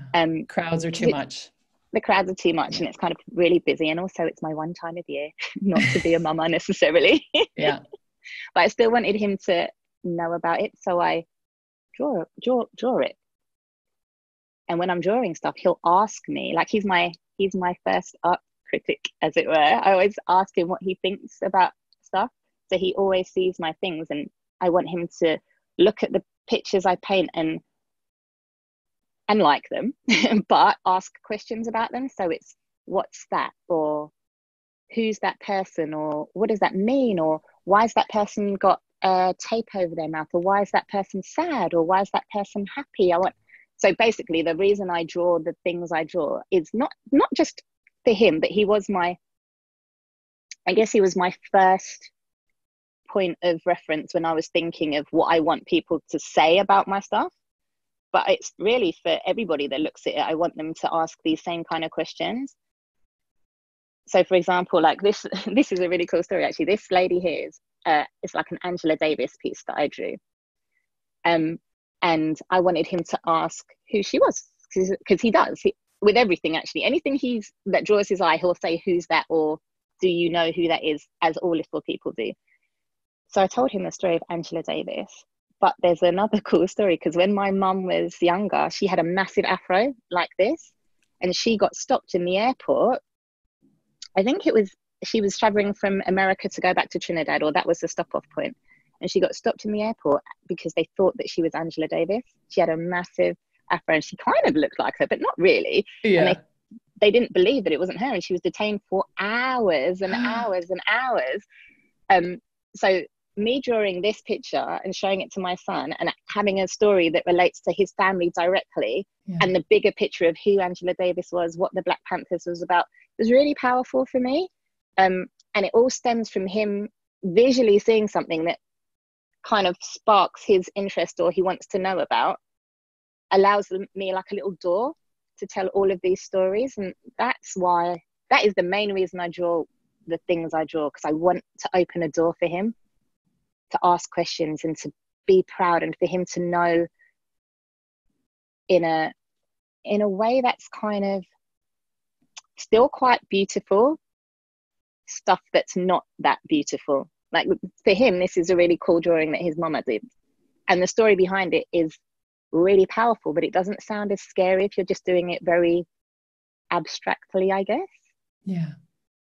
Crowds are too much. The crowds are too much, and it's kind of really busy, and also it's my one time of year not to be a mama necessarily. Yeah. But I still wanted him to know about it, so I draw it. And when I'm drawing stuff, he'll ask me, like, he's my first art critic, as it were. I always ask him what he thinks about stuff, so he always sees my things, and I want him to look at the pictures I paint and like them, but ask questions about them. So it's, what's that, or who's that person, or what does that mean, or why has that person got tape over their mouth, or why is that person sad, or why is that person happy? So basically the reason I draw the things I draw is not just for him, but he was my first point of reference when I was thinking of what I want people to say about my stuff. But it's really for everybody that looks at it. I want them to ask these same kind of questions. So, for example, like this is a really cool story, actually. This lady here is like an Angela Davis piece that I drew. And I wanted him to ask who she was, because he does. With everything, actually. Anything that draws his eye, he'll say, who's that? Or do you know who that is? As all little people do. So I told him the story of Angela Davis. But there's another cool story, because when my mum was younger, she had a massive afro like this, and she got stopped in the airport. I think she was traveling from America to go back to Trinidad, or that was the stop-off point. And she got stopped in the airport because they thought that she was Angela Davis. She had a massive afro and she kind of looked like her, but not really. Yeah. And they didn't believe that it wasn't her, and she was detained for hours and hours and hours. So me drawing this picture and showing it to my son and having a story that relates to his family directly, yeah, and the bigger picture of who Angela Davis was, what the Black Panthers was about, was really powerful for me. And it all stems from him visually seeing something that kind of sparks his interest, or he wants to know about, allows me like a little door to tell all of these stories. And that is the main reason I draw the things I draw, because I want to open a door for him to ask questions and to be proud, and for him to know in a way that's kind of still quite beautiful stuff that's not that beautiful. Like, for him, this is a really cool drawing that his mama did, and the story behind it is really powerful, but it doesn't sound as scary if you're just doing it very abstractly, I guess. Yeah.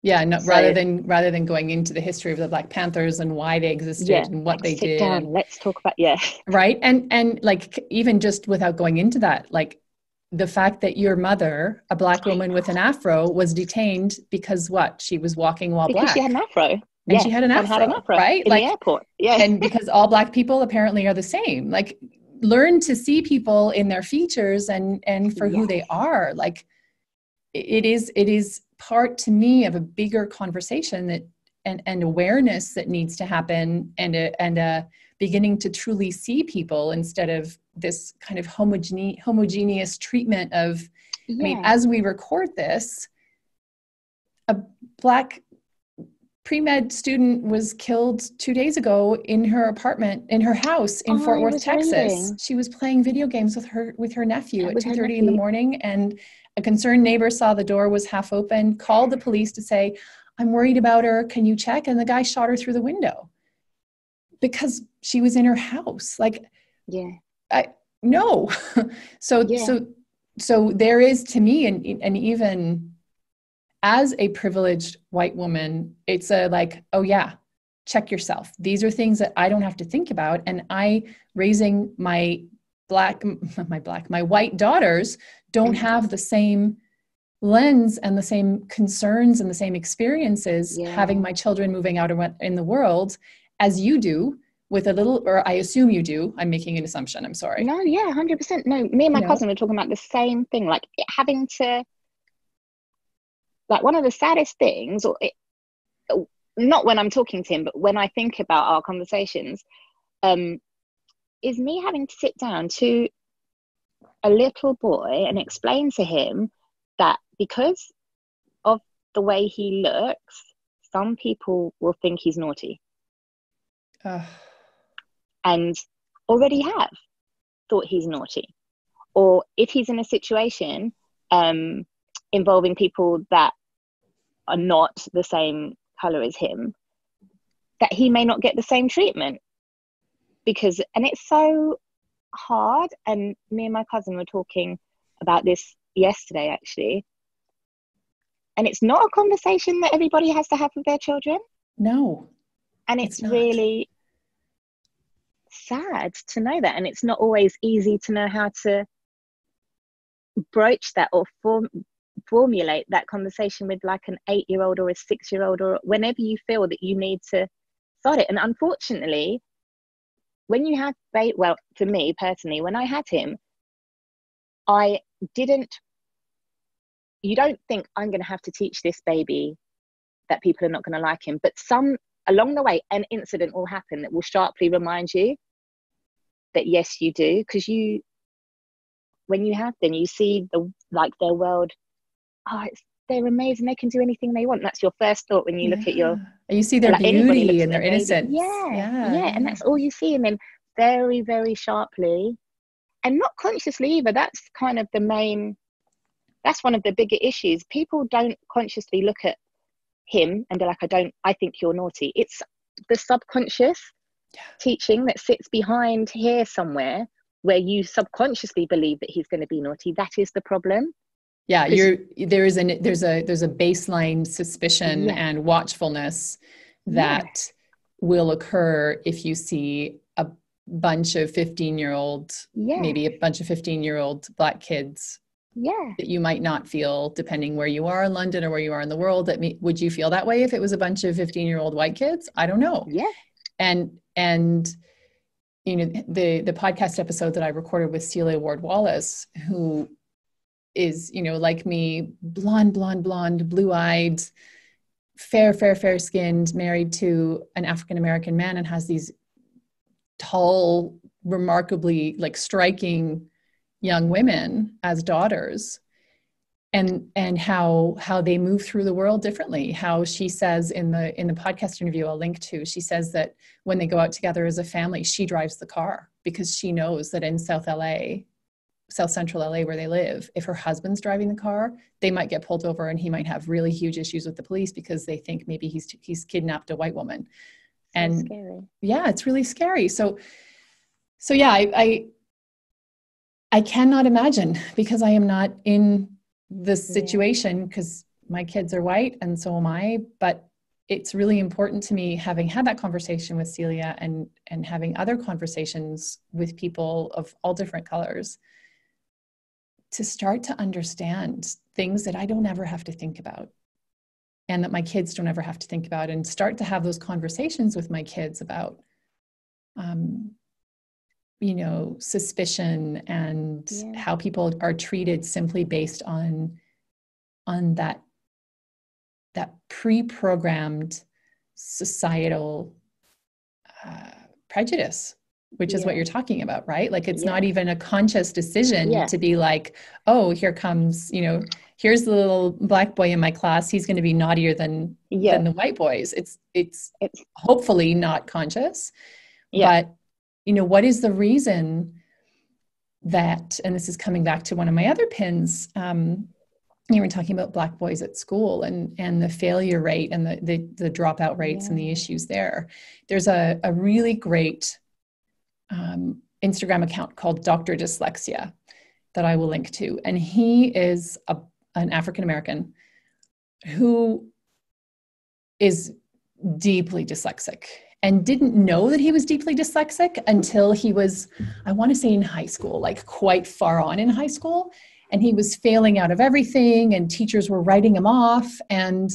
Yeah, no, so, rather than going into the history of the Black Panthers and why they existed, yeah, and what they did. Down. Let's talk about, yeah. Right. And like, even just without going into that, like, the fact that your mother, a Black woman with an afro, was detained because what? She was walking while because Black. She had an afro. And yeah, she had an afro. And had an afro, right? In the airport. Yeah. And because all Black people apparently are the same. Like, learn to see people in their features and for, yes, who they are. Like, it is part to me of a bigger conversation that and awareness that needs to happen, and a beginning to truly see people instead of this kind of homogeneous treatment of, yeah. I mean, as we record this, a Black pre-med student was killed 2 days ago in her apartment, in her house in Fort Worth, Texas. Wondering. She was playing video games with her nephew at 2:30 in the morning, and a concerned neighbor saw the door was half open, called the police to say, "I'm worried about her. Can you check?" And the guy shot her through the window because she was in her house. Like, yeah, I no. So, yeah. so, So there is, to me, and even as a privileged white woman, it's a like, oh yeah, check yourself. These are things that I don't have to think about. And I, raising my my white daughters, don't have the same lens and the same concerns and the same experiences having my children moving out in the world as you do, with a little, or I assume you do. I'm making an assumption. I'm sorry. No, yeah, 100%. No, me and my cousin were talking about the same thing, like having to, like, one of the saddest things, or it, not when I'm talking to him, but when I think about our conversations, is me having to sit down to a little boy and explain to him that because of the way he looks, some people will think he's naughty. And already have thought he's naughty. Or if he's in a situation involving people that are not the same colour as him, that he may not get the same treatment. Because, and it's so hard, and me and my cousin were talking about this yesterday actually, and it's not a conversation that everybody has to have with their children. No. And it's really sad to know that, and it's not always easy to know how to broach that or formulate that conversation with like an 8-year-old or a 6-year-old, or whenever you feel that you need to start it. And unfortunately, when you have, well, for me personally, when I had him, I didn't, you don't think I'm going to have to teach this baby that people are not going to like him. But some, along the way, an incident will happen that will sharply remind you that, yes, you do. Because you, when you have them, you see the, like, their world, oh, it's, they're amazing, they can do anything they want. That's your first thought when you look at your, and you see their, like, beauty and their innocence. Yeah. And that's all you see. And then very, very sharply, and not consciously either, that's kind of the main, that's one of the bigger issues. People don't consciously look at him and be like, I think you're naughty. It's the subconscious teaching that sits behind here somewhere, where you subconsciously believe that he's going to be naughty. That is the problem. Yeah, there's a baseline suspicion and watchfulness that will occur if you see a bunch of 15-year-old, maybe a bunch of 15-year-old black kids that you might not feel, depending where you are in London or where you are in the world. That would you feel that way if it was a bunch of 15-year-old white kids? I don't know. Yeah. And you know, the podcast episode that I recorded with Celia Ward-Wallace, who is, you know, like me, blonde, blue-eyed, fair-skinned, married to an African-American man, and has these tall, remarkably, like, striking young women as daughters, and how they move through the world differently. How she says in the podcast interview I'll link to, she says that when they go out together as a family, she drives the car because she knows that in South Central LA, where they live, if her husband's driving the car, they might get pulled over and he might have really huge issues with the police because they think maybe he's kidnapped a white woman. And scary. Yeah, it's really scary. So yeah, I cannot imagine, because I am not in this situation, because my kids are white and so am I, but it's really important to me, having had that conversation with Celia and having other conversations with people of all different colors, to start to understand things that I don't ever have to think about and that my kids don't ever have to think about, and start to have those conversations with my kids about, you know, suspicion and how people are treated simply based on that pre-programmed societal prejudice, which is what you're talking about, right? Like, it's not even a conscious decision to be like, oh, here comes, you know, here's the little black boy in my class, he's going to be naughtier than the white boys. It's hopefully not conscious, but you know, what is the reason that, and this is coming back to one of my other pins, you were talking about black boys at school and the failure rate and the dropout rates and the issues there. There's a really great Instagram account called Dr. Dyslexia. that I will link to. And he is an African-American who is deeply dyslexic and didn't know that he was deeply dyslexic until he was, I want to say in high school, like quite far on in high school. And he was failing out of everything and teachers were writing him off. And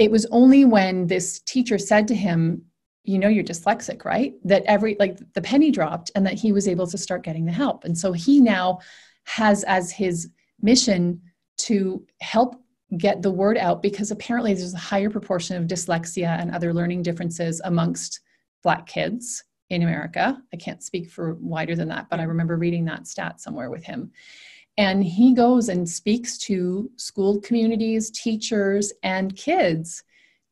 it was only when this teacher said to him, you know, you're dyslexic, right? That the penny dropped and that he was able to start getting the help. And so he now has as his mission to help get the word out, because apparently there's a higher proportion of dyslexia and other learning differences amongst Black kids in America. I can't speak for wider than that, but I remember reading that stat somewhere with him. And he goes and speaks to school communities, teachers, and kids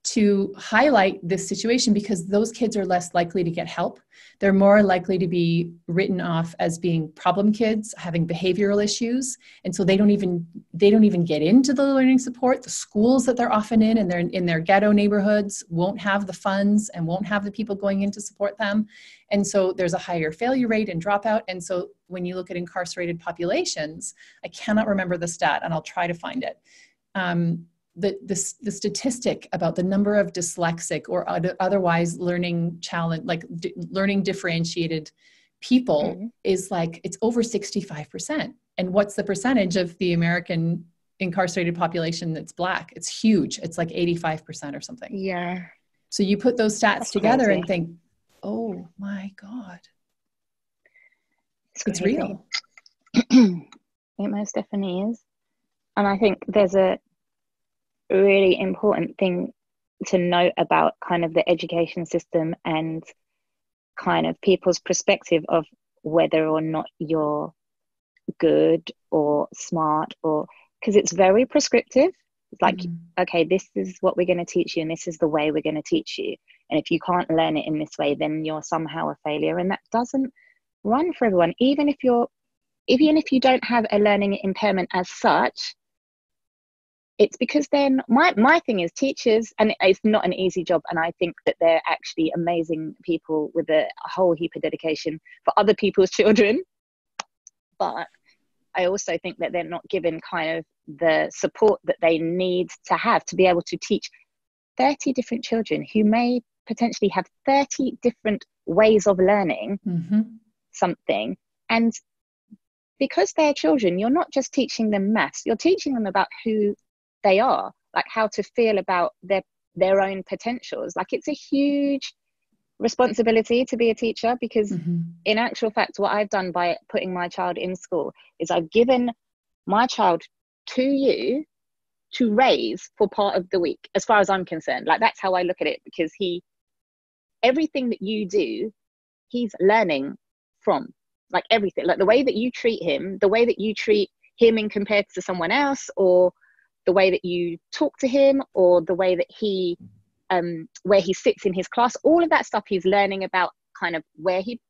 to highlight this situation, because those kids are less likely to get help. They're more likely to be written off as being problem kids, having behavioral issues. And so they don't even get into the learning support. The schools that they're often in, and they're in their ghetto neighborhoods, won't have the funds and won't have the people going in to support them. And so there's a higher failure rate and dropout. And so when you look at incarcerated populations, I cannot remember the stat, and I'll try to find it. The statistic about the number of dyslexic or otherwise learning challenge, like learning differentiated people, mm-hmm. is like, it's over 65%. And what's the percentage of the American incarcerated population that's Black? It's huge. It's like 85% or something. Yeah. So you put those stats that's together crazy. And think, oh my God, it's real. It most definitely is. And I think there's a really important thing to note about kind of the education system and kind of people's perspective of whether or not you're good or smart, or because it's very prescriptive. It's like, okay, this is what we're going to teach you and this is the way we're going to teach you, and if you can't learn it in this way, then you're somehow a failure. And that doesn't run for everyone. Even if you don't have a learning impairment as such, it's because then my thing is teachers, and it's not an easy job, and I think that they're actually amazing people with a whole heap of dedication for other people's children. But I also think that they're not given kind of the support that they need to have to be able to teach 30 different children who may potentially have 30 different ways of learning mm-hmm. something. And because they're children, you're not just teaching them maths, you're teaching them about who they are, like how to feel about their own potentials. Like, it's a huge responsibility to be a teacher, because mm-hmm. in actual fact, what I've done by putting my child in school is I've given my child to you to raise for part of the week, as far as I'm concerned. Like, that's how I look at it, because everything that you do, he's learning from. Like, everything, like the way that you treat him, the way that you treat him in compared to someone else, or the way that you talk to him, or the way that he, where he sits in his class, all of that stuff he's learning about, kind of where he,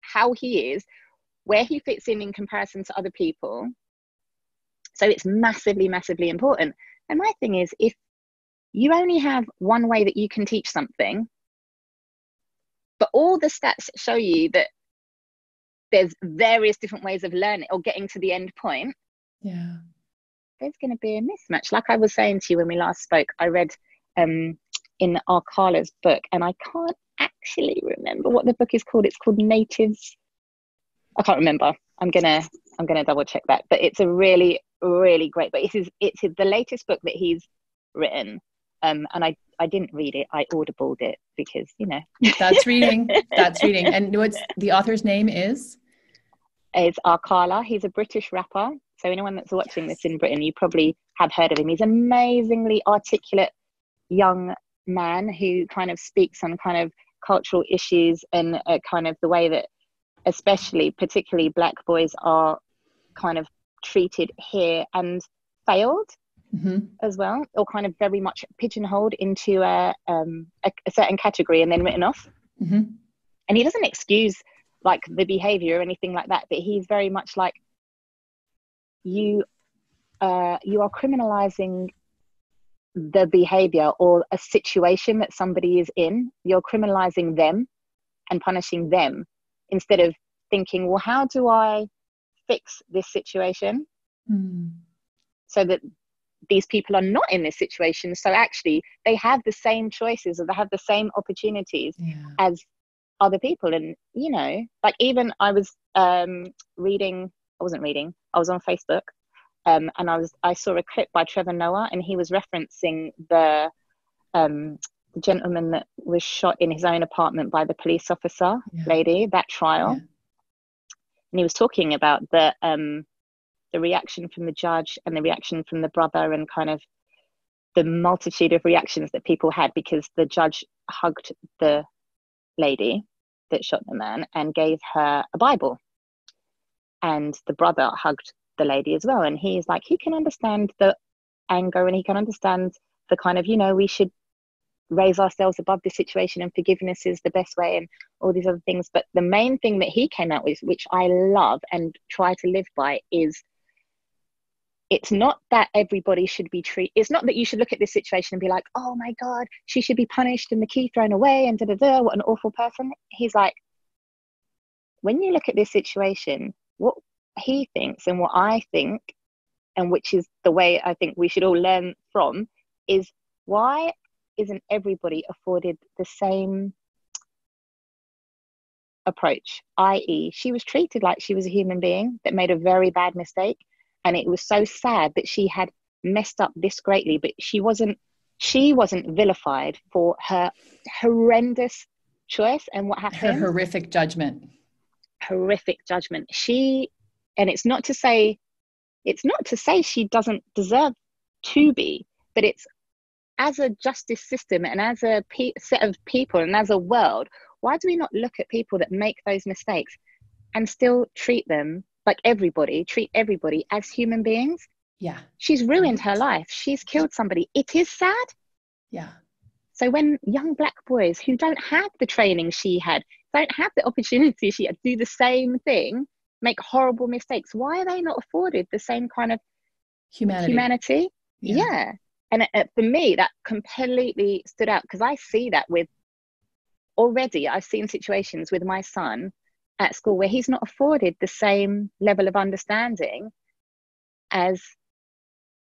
how he is, where he fits in comparison to other people. So it's massively, massively important. And my thing is, if you only have one way that you can teach something, but all the stats show you that there's various different ways of learning or getting to the end point. Yeah. There's going to be a mismatch. Like I was saying to you when we last spoke, I read in Akala's book, and I can't actually remember what the book is called. It's called Natives. I can't remember. I'm gonna double check that. But it's a really, really great book. It's the latest book that he's written. And I didn't read it. I audibled it because, you know. That's reading. That's reading. And what's the author's name is? It's Akala. He's a British rapper. So anyone that's watching yes. this in Britain, you probably have heard of him. He's an amazingly articulate young man who kind of speaks on kind of cultural issues and kind of the way that particularly Black boys are kind of treated here and failed mm-hmm. as well, or kind of very much pigeonholed into a certain category and then written off. Mm-hmm. And he doesn't excuse like the behavior or anything like that, but he's very much like, you are criminalizing the behavior or a situation that somebody is in. You're criminalizing them and punishing them instead of thinking, well, how do I fix this situation so that these people are not in this situation? So actually they have the same choices, or they have the same opportunities as other people. And, you know, like, even I was I was on Facebook, and I saw a clip by Trevor Noah, and he was referencing the gentleman that was shot in his own apartment by the police officer lady, that trial. And he was talking about the reaction from the judge and the reaction from the brother, and kind of the multitude of reactions that people had, because the judge hugged the lady that shot the man and gave her a Bible, and the brother hugged the lady as well. And he's like, he can understand the anger, and he can understand the kind of, you know, we should raise ourselves above the situation, and forgiveness is the best way, and all these other things. But the main thing that he came out with, which I love and try to live by, is it's not that everybody should be treated. It's not that you should look at this situation and be like, oh my God, she should be punished and the key thrown away and da-da-da, what an awful person. He's like, when you look at this situation, what he thinks and what I think, and which is the way I think we should all learn from, is why isn't everybody afforded the same approach? i.e., she was treated like she was a human being that made a very bad mistake, and it was so sad that she had messed up this greatly, but she wasn't vilified for her horrendous choice and what happened. Her horrific judgment. And it's not to say she doesn't deserve to be, but it's, as a justice system and as a set of people and as a world, why do we not look at people that make those mistakes and still treat them like everybody as human beings? Yeah. She's ruined her life. She's killed somebody. It is sad. Yeah. So when young black boys who don't have the training she had, don't have the opportunity she had, do the same thing, make horrible mistakes, why are they not afforded the same kind of humanity? Yeah. And for me, that completely stood out, because I see that I've seen situations with my son at school where he's not afforded the same level of understanding as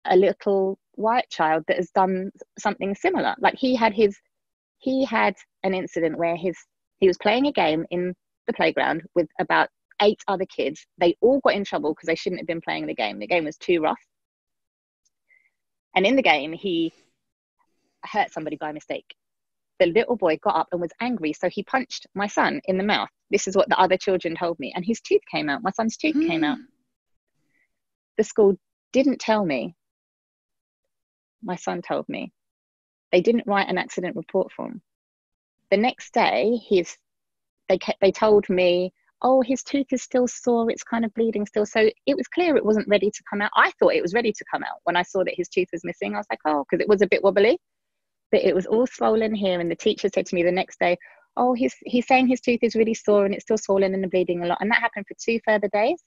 a little white child that has done something similar. Like, he had an incident where he was playing a game in the playground with about 8 other kids. They all got in trouble because they shouldn't have been playing the game. The game was too rough. And in the game, he hurt somebody by mistake. The little boy got up and was angry, so he punched my son in the mouth. This is what the other children told me. And his tooth came out. My son's tooth came out. The school didn't tell me. My son told me. They didn't write an accident report form. The next day, they told me, oh, his tooth is still sore, it's kind of bleeding still. So it was clear it wasn't ready to come out. I thought it was ready to come out when I saw that his tooth was missing. I was like, oh, because it was a bit wobbly, but it was all swollen here. And the teacher said to me the next day, oh, he's saying his tooth is really sore and it's still swollen and bleeding a lot. And that happened for 2 further days.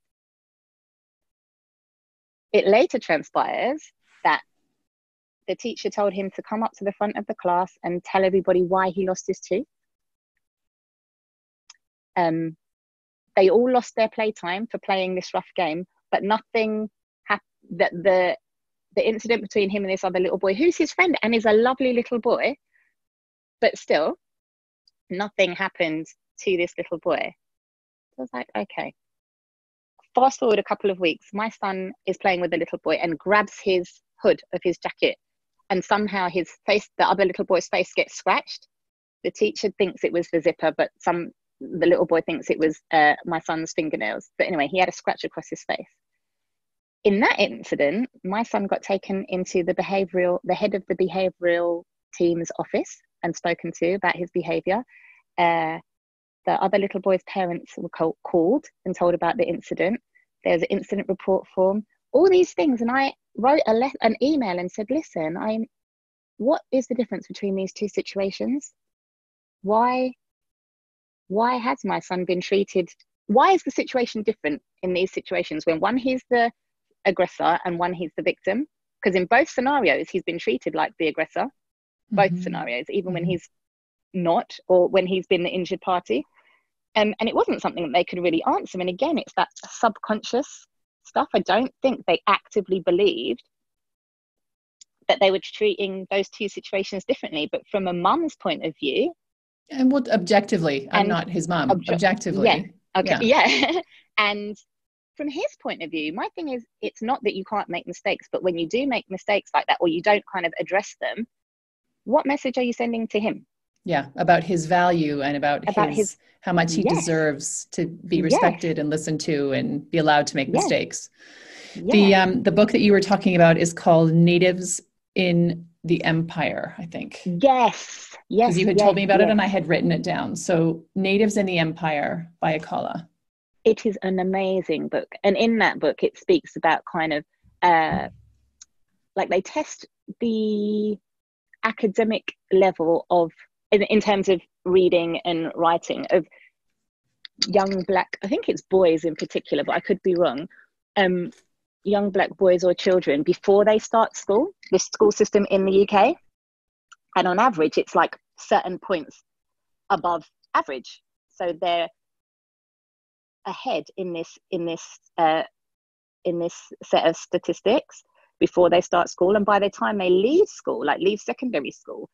It later transpires that the teacher told him to come up to the front of the class and tell everybody why he lost his tooth. They all lost their playtime for playing this rough game, but nothing happened. The incident between him and this other little boy, who's his friend and is a lovely little boy, but still nothing happened to this little boy. I was like, okay. Fast forward a couple of weeks, my son is playing with the little boy and grabs his hood of his jacket, and somehow his face, the other little boy's face, gets scratched. The teacher thinks it was the zipper, but the little boy thinks it was my son's fingernails. But anyway, he had a scratch across his face. In that incident, my son got taken into the head of the behavioural team's office and spoken to about his behaviour. The other little boy's parents were called and told about the incident. There's an incident report form, all these things. And I wrote an email and said, listen, what is the difference between these 2 situations? Why has my son been treated? Why is the situation different in these situations when one he's the aggressor and one he's the victim? Because in both scenarios, he's been treated like the aggressor, both scenarios, even when he's not, or when he's been the injured party. And it wasn't something that they could really answer. And again, it's that subconscious stuff. I don't think they actively believed that they were treating those two situations differently. But from a mum's point of view. And what objectively, I'm not his mum, objectively. Yeah. Okay. Yeah. And from his point of view, my thing is, it's not that you can't make mistakes, but when you do make mistakes like that, or you don't kind of address them, what message are you sending to him? Yeah, about his value and about his how much he deserves to be respected and listened to and be allowed to make mistakes. Yeah. The book that you were talking about is called Natives in the Empire, I think. Yes, yes. Because you had told me about it and I had written it down. So Natives in the Empire by Akala. It is an amazing book. And in that book, it speaks about kind of, like they test the academic level of, in terms of reading and writing, of young black, I think it's boys in particular, but I could be wrong, young black boys or children before they start school, the school system in the UK. And on average, it's like certain points above average. So they're ahead in this set of statistics before they start school. And by the time they leave school, like leave secondary school,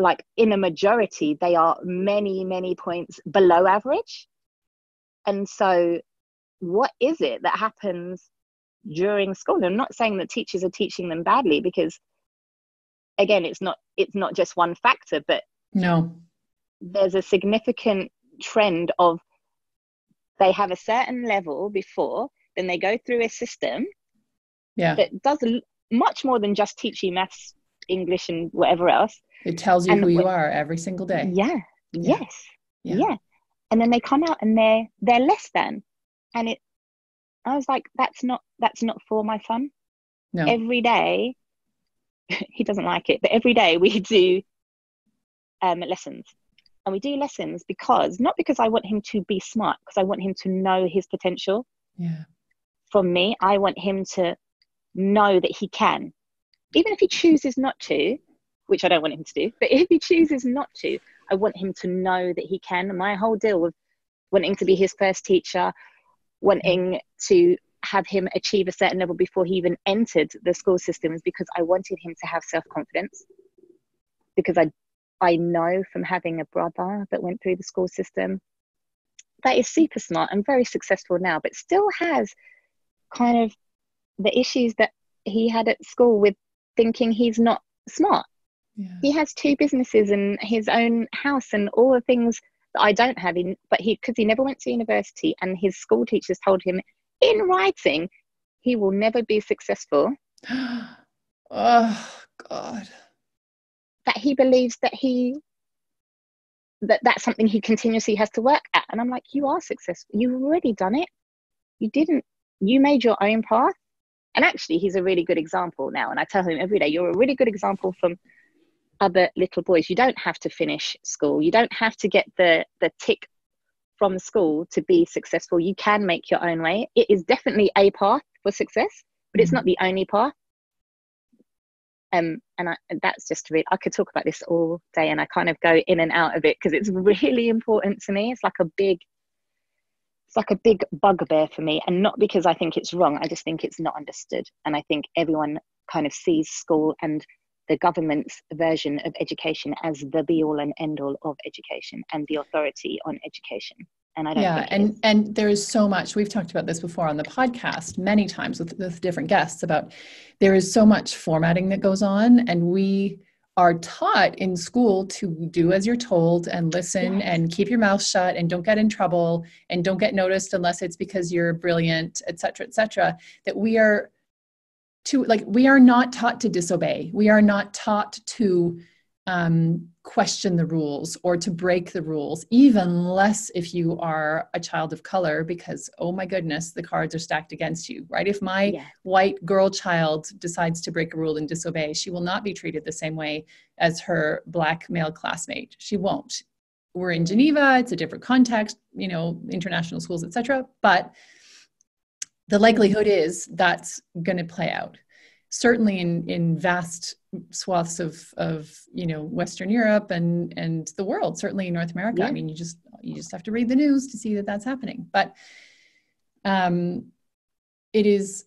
like in a majority, they are many, many points below average. And so what is it that happens during school? I'm not saying that teachers are teaching them badly, because again, it's not just one factor, but no, there's a significant trend of they have a certain level before, then they go through a system that does much more than just teach you maths, English and whatever else. It tells you who you are every single day. And then they come out and they're less than. And I was like, that's not for my son. No. Every day, he doesn't like it, but every day we do lessons. And we do lessons not because I want him to be smart, because I want him to know his potential. Yeah. From me, I want him to know that he can. Even if he chooses not to, which I don't want him to do, but if he chooses not to, I want him to know that he can. My whole deal with wanting to be his first teacher, wanting to have him achieve a certain level before he even entered the school system, is because I wanted him to have self-confidence. Because I know from having a brother that went through the school system that is super smart and very successful now, but still has kind of the issues that he had at school with thinking he's not smart. Yeah. He has two businesses and his own house and all the things that I don't have, because he never went to university, and his school teachers told him in writing, he will never be successful. Oh God. That he believes that that's something he continuously has to work at. And I'm like, you are successful. You've already done it. You made your own path. And actually, he's a really good example now. And I tell him every day, you're a really good example from other little boys. You don't have to finish school. You don't have to get the tick from school to be successful. You can make your own way. It is definitely a path for success, but it's not the only path. That's just really, I could talk about this all day, and I kind of go in and out of it because it's really important to me. It's like a big bugbear for me, and not because I think it's wrong. I just think it's not understood. And I think everyone kind of sees school and the government's version of education as the be-all and end-all of education and the authority on education. And I don't think and there is so much. We've talked about this before on the podcast many times with different guests about there is so much formatting that goes on, and we are taught in school to do as you're told and listen and keep your mouth shut and don't get in trouble and don't get noticed unless it's because you're brilliant, et cetera, that we are not taught to disobey. We are not taught to question the rules or to break the rules, even less if you are a child of color, because, oh my goodness, the cards are stacked against you, right? If my white girl child decides to break a rule and disobey, she will not be treated the same way as her black male classmate. She won't. We're in Geneva. It's a different context, international schools, et cetera. But the likelihood is that's going to play out. Certainly in vast swaths of Western Europe and the world, certainly in North America. I mean, you just You just have to read the news to see that that's happening. But it is,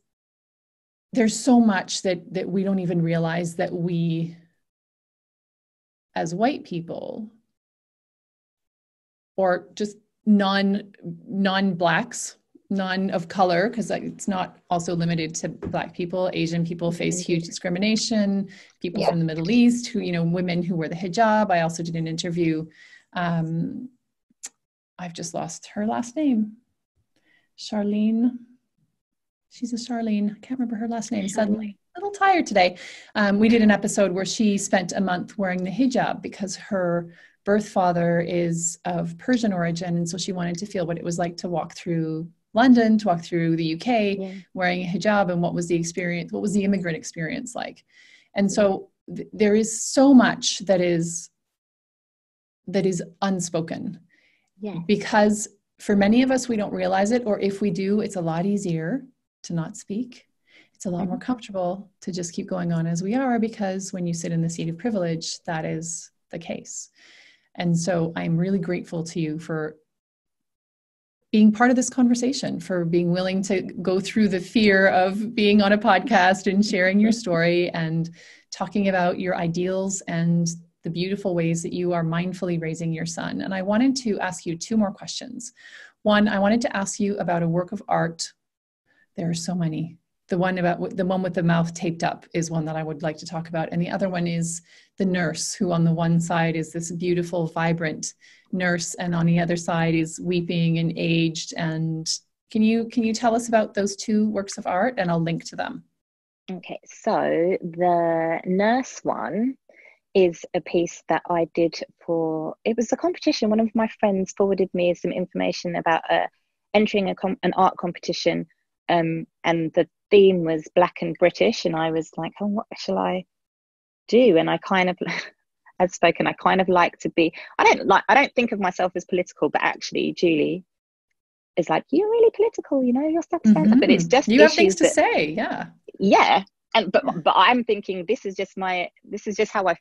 there's so much that we don't even realize that we, as white people, or just non-blacks, non of color, because it's not also limited to Black people. Asian people face huge discrimination. People from the Middle East, who, you know, women who wear the hijab. I also did an interview. I've just lost her last name. Charlene. She's a Charlene. I can't remember her last name suddenly. A little tired today. We did an episode where she spent a month wearing the hijab because her birth father is of Persian origin, and so she wanted to feel what it was like to walk through London, to walk through the UK wearing a hijab, and what was the experience, what was the immigrant experience like. And so there is so much that is unspoken, because for many of us, we don't realize it, or if we do, it's a lot easier to not speak. It's a lot more comfortable to just keep going on as we are, because when you sit in the seat of privilege, that is the case. And so I'm really grateful to you for being part of this conversation, for being willing to go through the fear of being on a podcast and sharing your story and talking about your ideals and the beautiful ways that you are mindfully raising your son. And I wanted to ask you two more questions. One, I wanted to ask you about a work of art. There are so many. The one with the mouth taped up is one that I would like to talk about. And the other one is the nurse, who on the one side is this beautiful, vibrant nurse, and on the other side is weeping and aged. And can you tell us about those two works of art, and I'll link to them? Okay, so the nurse one is a piece that I did for, it was a competition. One of my friends forwarded me some information about entering an art competition, and the theme was Black and British, and I was like, oh, what shall I do? And I kind of, as spoken, I kind of like to be, I don't think of myself as political, but actually Julie is like, you're really political, you know, your stuff stands up, but it's just, you have things to say. Yeah. And but I'm thinking this is just how I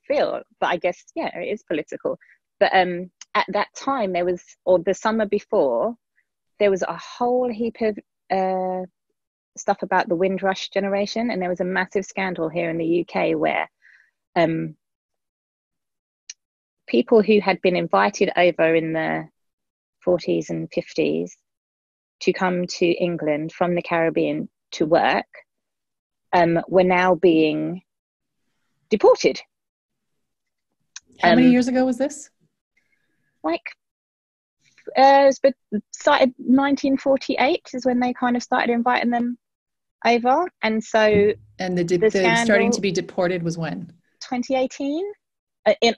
feel, but I guess, yeah, it is political. But at that time there was, or the summer before, there was a whole heap of stuff about the Windrush generation, and there was a massive scandal here in the UK where people who had been invited over in the 40s and 50s to come to England from the Caribbean to work were now being deported. How many years ago was this? Like, it started 1948 is when they kind of started inviting them over, and so the starting to be deported was when 2018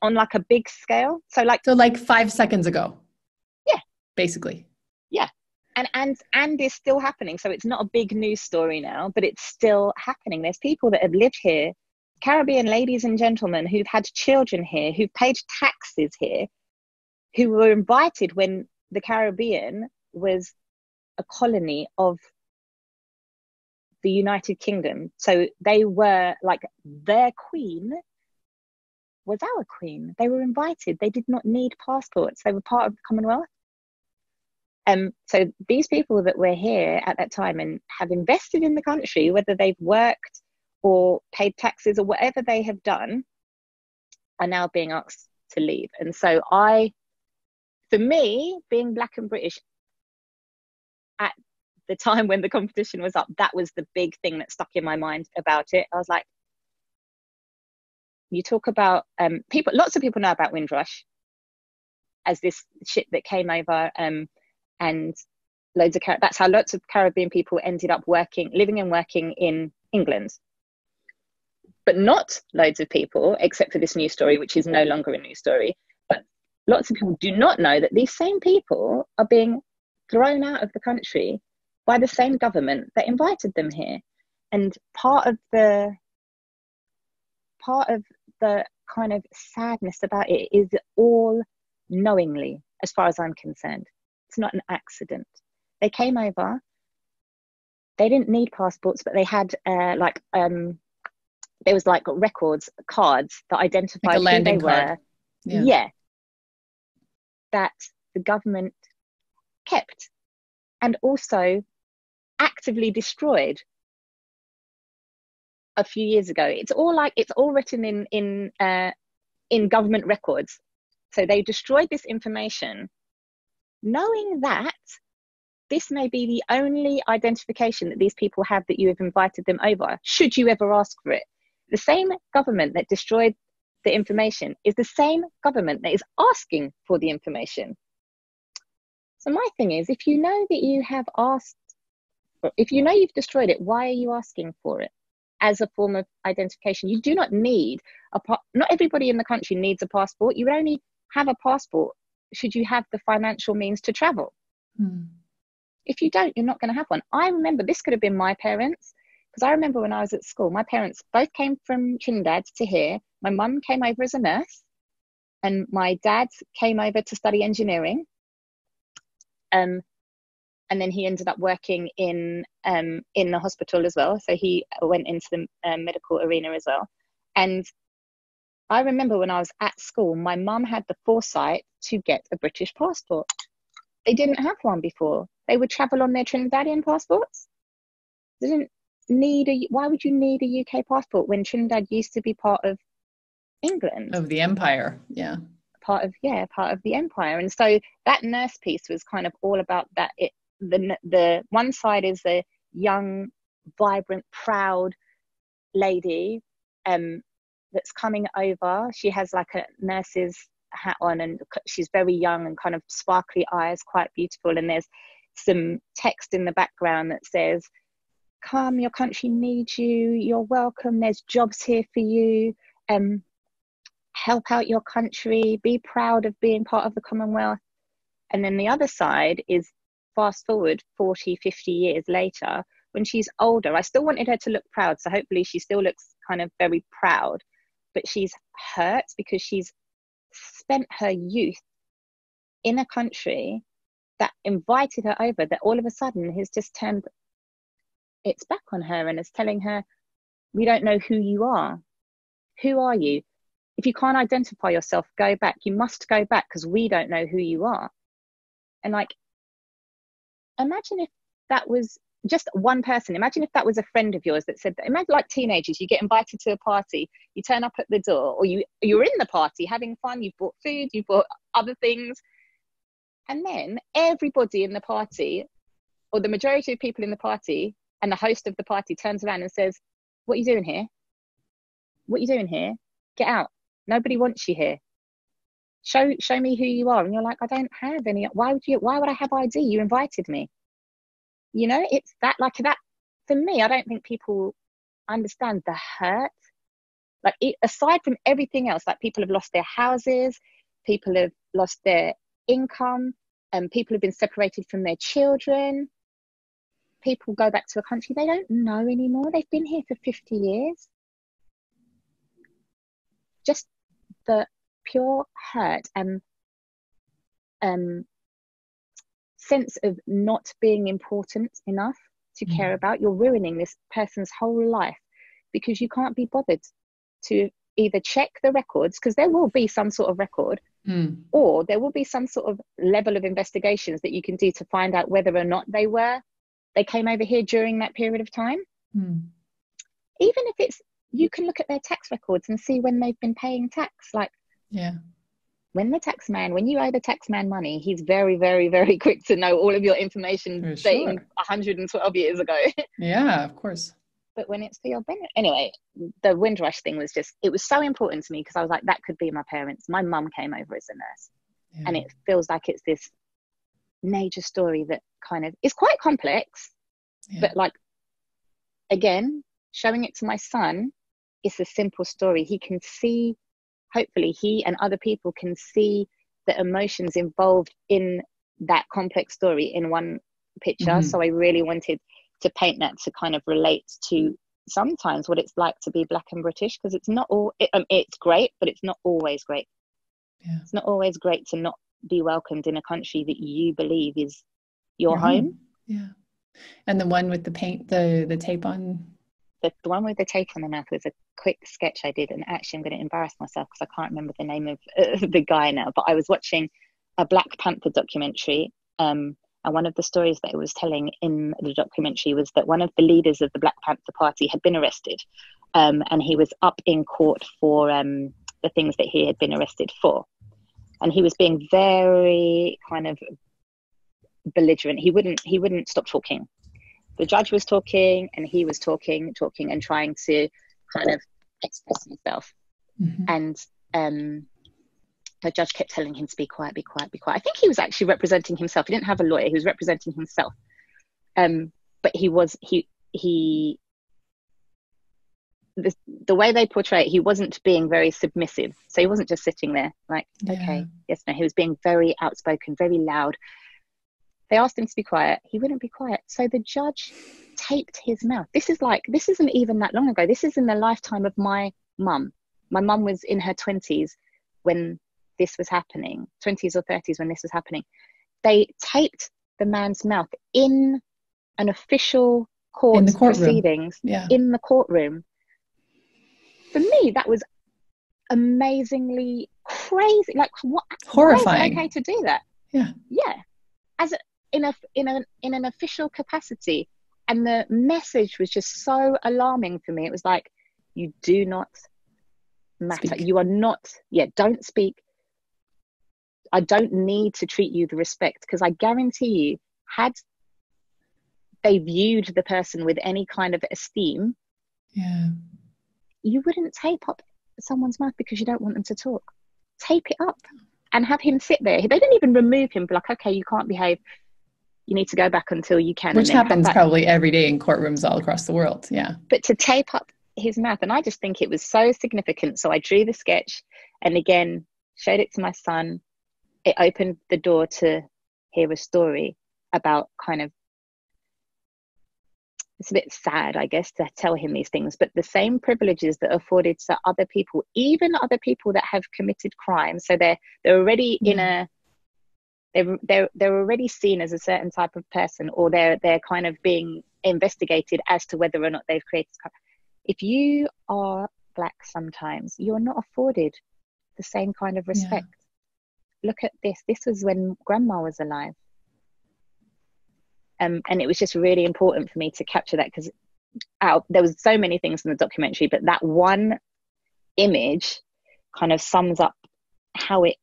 on like a big scale. So like 5 seconds ago. Yeah, basically. Yeah, and it's still happening. So it's not a big news story now, but it's still happening. There's people that have lived here, Caribbean ladies and gentlemen, who've had children here, who've paid taxes here, who were invited when the Caribbean was a colony of the United Kingdom. So they were like, their queen was our queen. They were invited. They did not need passports. They were part of the Commonwealth. So these people that were here at that time and have invested in the country, whether they've worked or paid taxes or whatever they have done, are now being asked to leave. And so for me, being Black and British at the time when the competition was up, that was the big thing that stuck in my mind about it. I was like, you talk about people, lots of people know about Windrush as this ship that came over, and that's how lots of Caribbean people ended up living and working in England. But not loads of people, except for this news story, which is no longer a news story. Lots of people do not know that these same people are being thrown out of the country by the same government that invited them here. And part of the kind of sadness about it is all knowingly, as far as I'm concerned. It's not an accident. They came over. They didn't need passports, but they had there was like records, cards that identified who they were. Yeah. That the government kept and also actively destroyed a few years ago. It's all like, it's all written in government records. So they destroyed this information, knowing that this may be the only identification that these people have that you have invited them over, should you ever ask for it. The same government that destroyed the information is the same government that is asking for the information. So my thing is, if you know that you have asked, if you know you've destroyed it, why are you asking for it as a form of identification? You do not need a not everybody in the country needs a passport. You would only have a passport should you have the financial means to travel. Mm. If you don't, you're not going to have one. I remember this could have been my parents, because I remember when I was at school, my parents both came from Trinidad to here. My mum came over as a nurse and my dad came over to study engineering. And then he ended up working in the hospital as well. So he went into the medical arena as well. And I remember when I was at school, my mum had the foresight to get a British passport. They didn't have one before. They would travel on their Trinidadian passports. They didn't need a, why would you need a UK passport when Trinidad used to be part of England? Of the empire, yeah. Part of the empire. And so that nurse piece was kind of all about that. The one side is the young, vibrant, proud lady that's coming over. She has like a nurse's hat on and she's very young and kind of sparkly eyes, quite beautiful. And there's some text in the background that says, "Come, your country needs you. You're welcome. There's jobs here for you. Help out your country. Be proud of being part of the Commonwealth." And then the other side is, fast forward 40, 50 years later, when she's older, I still wanted her to look proud. So hopefully she still looks kind of very proud, but she's hurt because she's spent her youth in a country that invited her over, that all of a sudden has just turned its back on her and is telling her, "We don't know who you are. Who are you? If you can't identify yourself, go back. You must go back because we don't know who you are." And like, imagine if that was just one person. Imagine if that was a friend of yours that said that. Imagine like teenagers, you get invited to a party, you turn up at the door, or you're in the party having fun, you've bought food, you've bought other things. And then everybody in the party, or the majority of people in the party, and the host of the party turns around and says, "What are you doing here? What are you doing here? Get out. Nobody wants you here. Show me who you are." And you're like, "I don't have any. Why would I have ID? You invited me." You know, it's that, like, that for me, I don't think people understand the hurt. Like, aside from everything else, like, people have lost their houses, people have lost their income, and people have been separated from their children. People go back to a country they don't know anymore. They've been here for 50 years. Just the pure hurt and sense of not being important enough to care about. You're ruining this person's whole life because you can't be bothered to either check the records, because there will be some sort of record, or there will be some sort of level of investigations that you can do to find out whether or not they came over here during that period of time. Even if it's, you can look at their tax records and see when they've been paying tax. Like, yeah, when you owe the tax man money, he's very, very, very quick to know all of your information, sure, dating 112 years ago. Yeah, of course. But when it's for your benefit. Anyway, the Windrush thing was just, it was so important to me because I was like, that could be my parents. My mum came over as a nurse. Yeah. And it feels like it's this major story that kind of is quite complex. Yeah. But like, again, showing it to my son, it's a simple story. He can see, hopefully he and other people can see the emotions involved in that complex story in one picture. So I really wanted to paint that to kind of relate to sometimes what it's like to be Black and British, because it's not all, it's great, but it's not always great. Yeah. It's not always great to not be welcomed in a country that you believe is your home. Yeah. And the one with the paint, the tape on. The one with the tape on the mouth was a quick sketch I did, and actually I'm going to embarrass myself because I can't remember the name of the guy now, but I was watching a Black Panther documentary, and one of the stories that it was telling in the documentary was that one of the leaders of the Black Panther Party had been arrested, and he was up in court for the things that he had been arrested for. And he was being very kind of belligerent. He wouldn't stop talking. The judge was talking and he was talking and trying to kind of express himself. Mm-hmm. And the judge kept telling him to be quiet, be quiet, be quiet. I think he was actually representing himself. He didn't have a lawyer. He was representing himself. But he was, the way they portray it, he wasn't being very submissive. So he wasn't just sitting there like, okay, yes, no. He was being very outspoken, very loud. They asked him to be quiet. He wouldn't be quiet. So the judge taped his mouth. This isn't even that long ago. This is in the lifetime of my mum. My mum was in her 20s when this was happening, 20s or 30s when this was happening. They taped the man's mouth in an official court proceedings, in the courtroom. For me, that was amazingly crazy. Like, what? Horrifying. Okay to do that. Yeah. As in an official capacity, and the message was just so alarming for me. It was like, you do not matter. Speak. You are not. Yeah, don't speak. I don't need to treat you with respect, because I guarantee you, had they viewed the person with any kind of esteem, you wouldn't tape up someone's mouth because you don't want them to talk. Tape it up and have him sit there. They didn't even remove him, like, okay, you can't behave. You need to go back until you can. Which happens probably every day in courtrooms all across the world, But to tape up his mouth, and I just think it was so significant. So I drew the sketch and again, showed it to my son. It opened the door to hear a story about kind of, it's a bit sad, I guess, to tell him these things, but the same privileges that are afforded to other people, even other people that have committed crime. So they're already in a, they're already seen as a certain type of person, or they're kind of being investigated as to whether or not they've created crime. If you are Black, sometimes you're not afforded the same kind of respect. Look at this. This was when Grandma was alive. And it was just really important for me to capture that, because there was so many things in the documentary, but that one image kind of sums up how it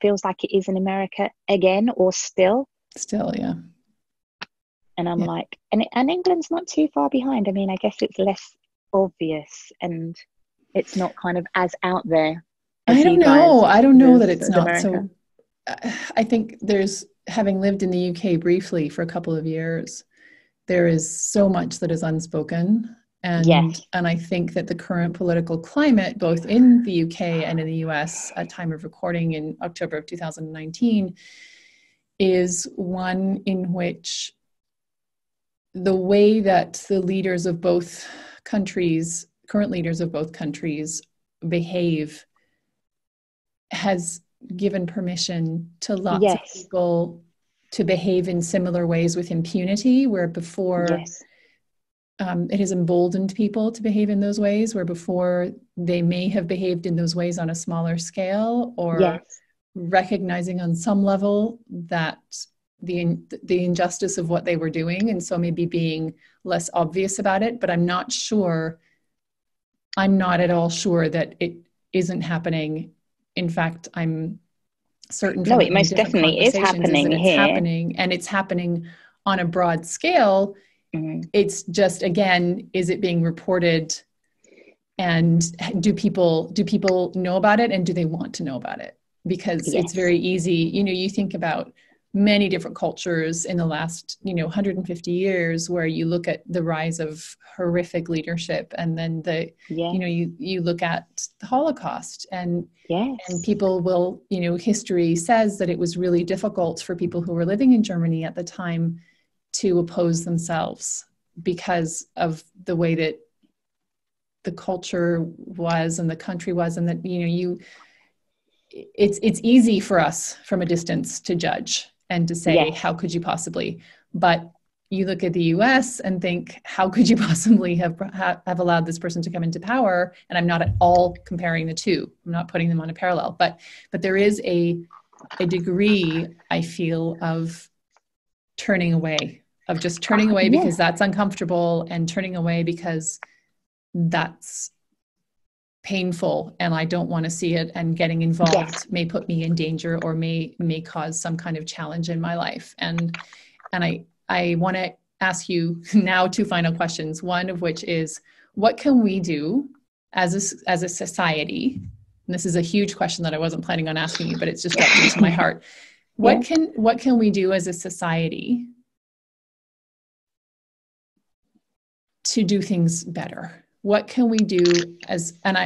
feels like it is in America again, or still. Yeah. And I'm like, and England's not too far behind. I mean, I guess it's less obvious and it's not kind of as out there. I don't know that it's not. America. So I think there's, having lived in the UK briefly for a couple of years, there is so much that is unspoken. And I think that the current political climate, both in the UK and in the US at time of recording in October of 2019, is one in which the way that the current leaders of both countries behave has given permission to lots of people to behave in similar ways with impunity, where before it has emboldened people to behave in those ways, where before they may have behaved in those ways on a smaller scale, or recognizing on some level that the injustice of what they were doing, and so maybe being less obvious about it. But I'm not at all sure that it isn't happening. In fact, I'm certain. No, it most definitely is happening here. It's happening on a broad scale. Mm-hmm. It's just, again, is it being reported, and do people know about it, and do they want to know about it? Because it's very easy. You think about many different cultures in the last, 150 years, where you look at the rise of horrific leadership, and then you look at the Holocaust, and people will, history says that it was really difficult for people who were living in Germany at the time to oppose themselves because of the way that the culture was and the country was, and that, it's easy for us from a distance to judge and to say, how could you possibly? But you look at the US and think, how could you possibly have allowed this person to come into power? And I'm not at all comparing the two. I'm not putting them on a parallel, but there is a a degree, I feel, of turning away, of just turning away because that's uncomfortable, and turning away because that's painful and I don't want to see it, and getting involved may put me in danger or may cause some kind of challenge in my life. And I want to ask you now two final questions, one of which is, what can we do as a society? And this is a huge question that I wasn't planning on asking you, but it's just dropped into my heart. What can we do as a society to do things better? What can we do as, and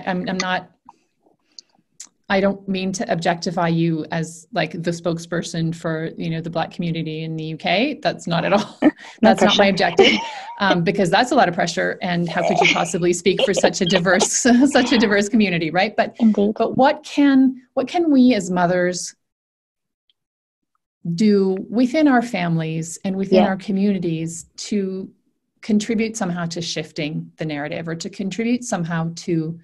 I don't mean to objectify you as like the spokesperson for, you know, the Black community in the UK. That's not at all. That's not my objective, because that's a lot of pressure. And how could you possibly speak for such a diverse, such a diverse community, right? But what can we as mothers do within our families and within our communities to contribute somehow to shifting the narrative, or to contribute somehow to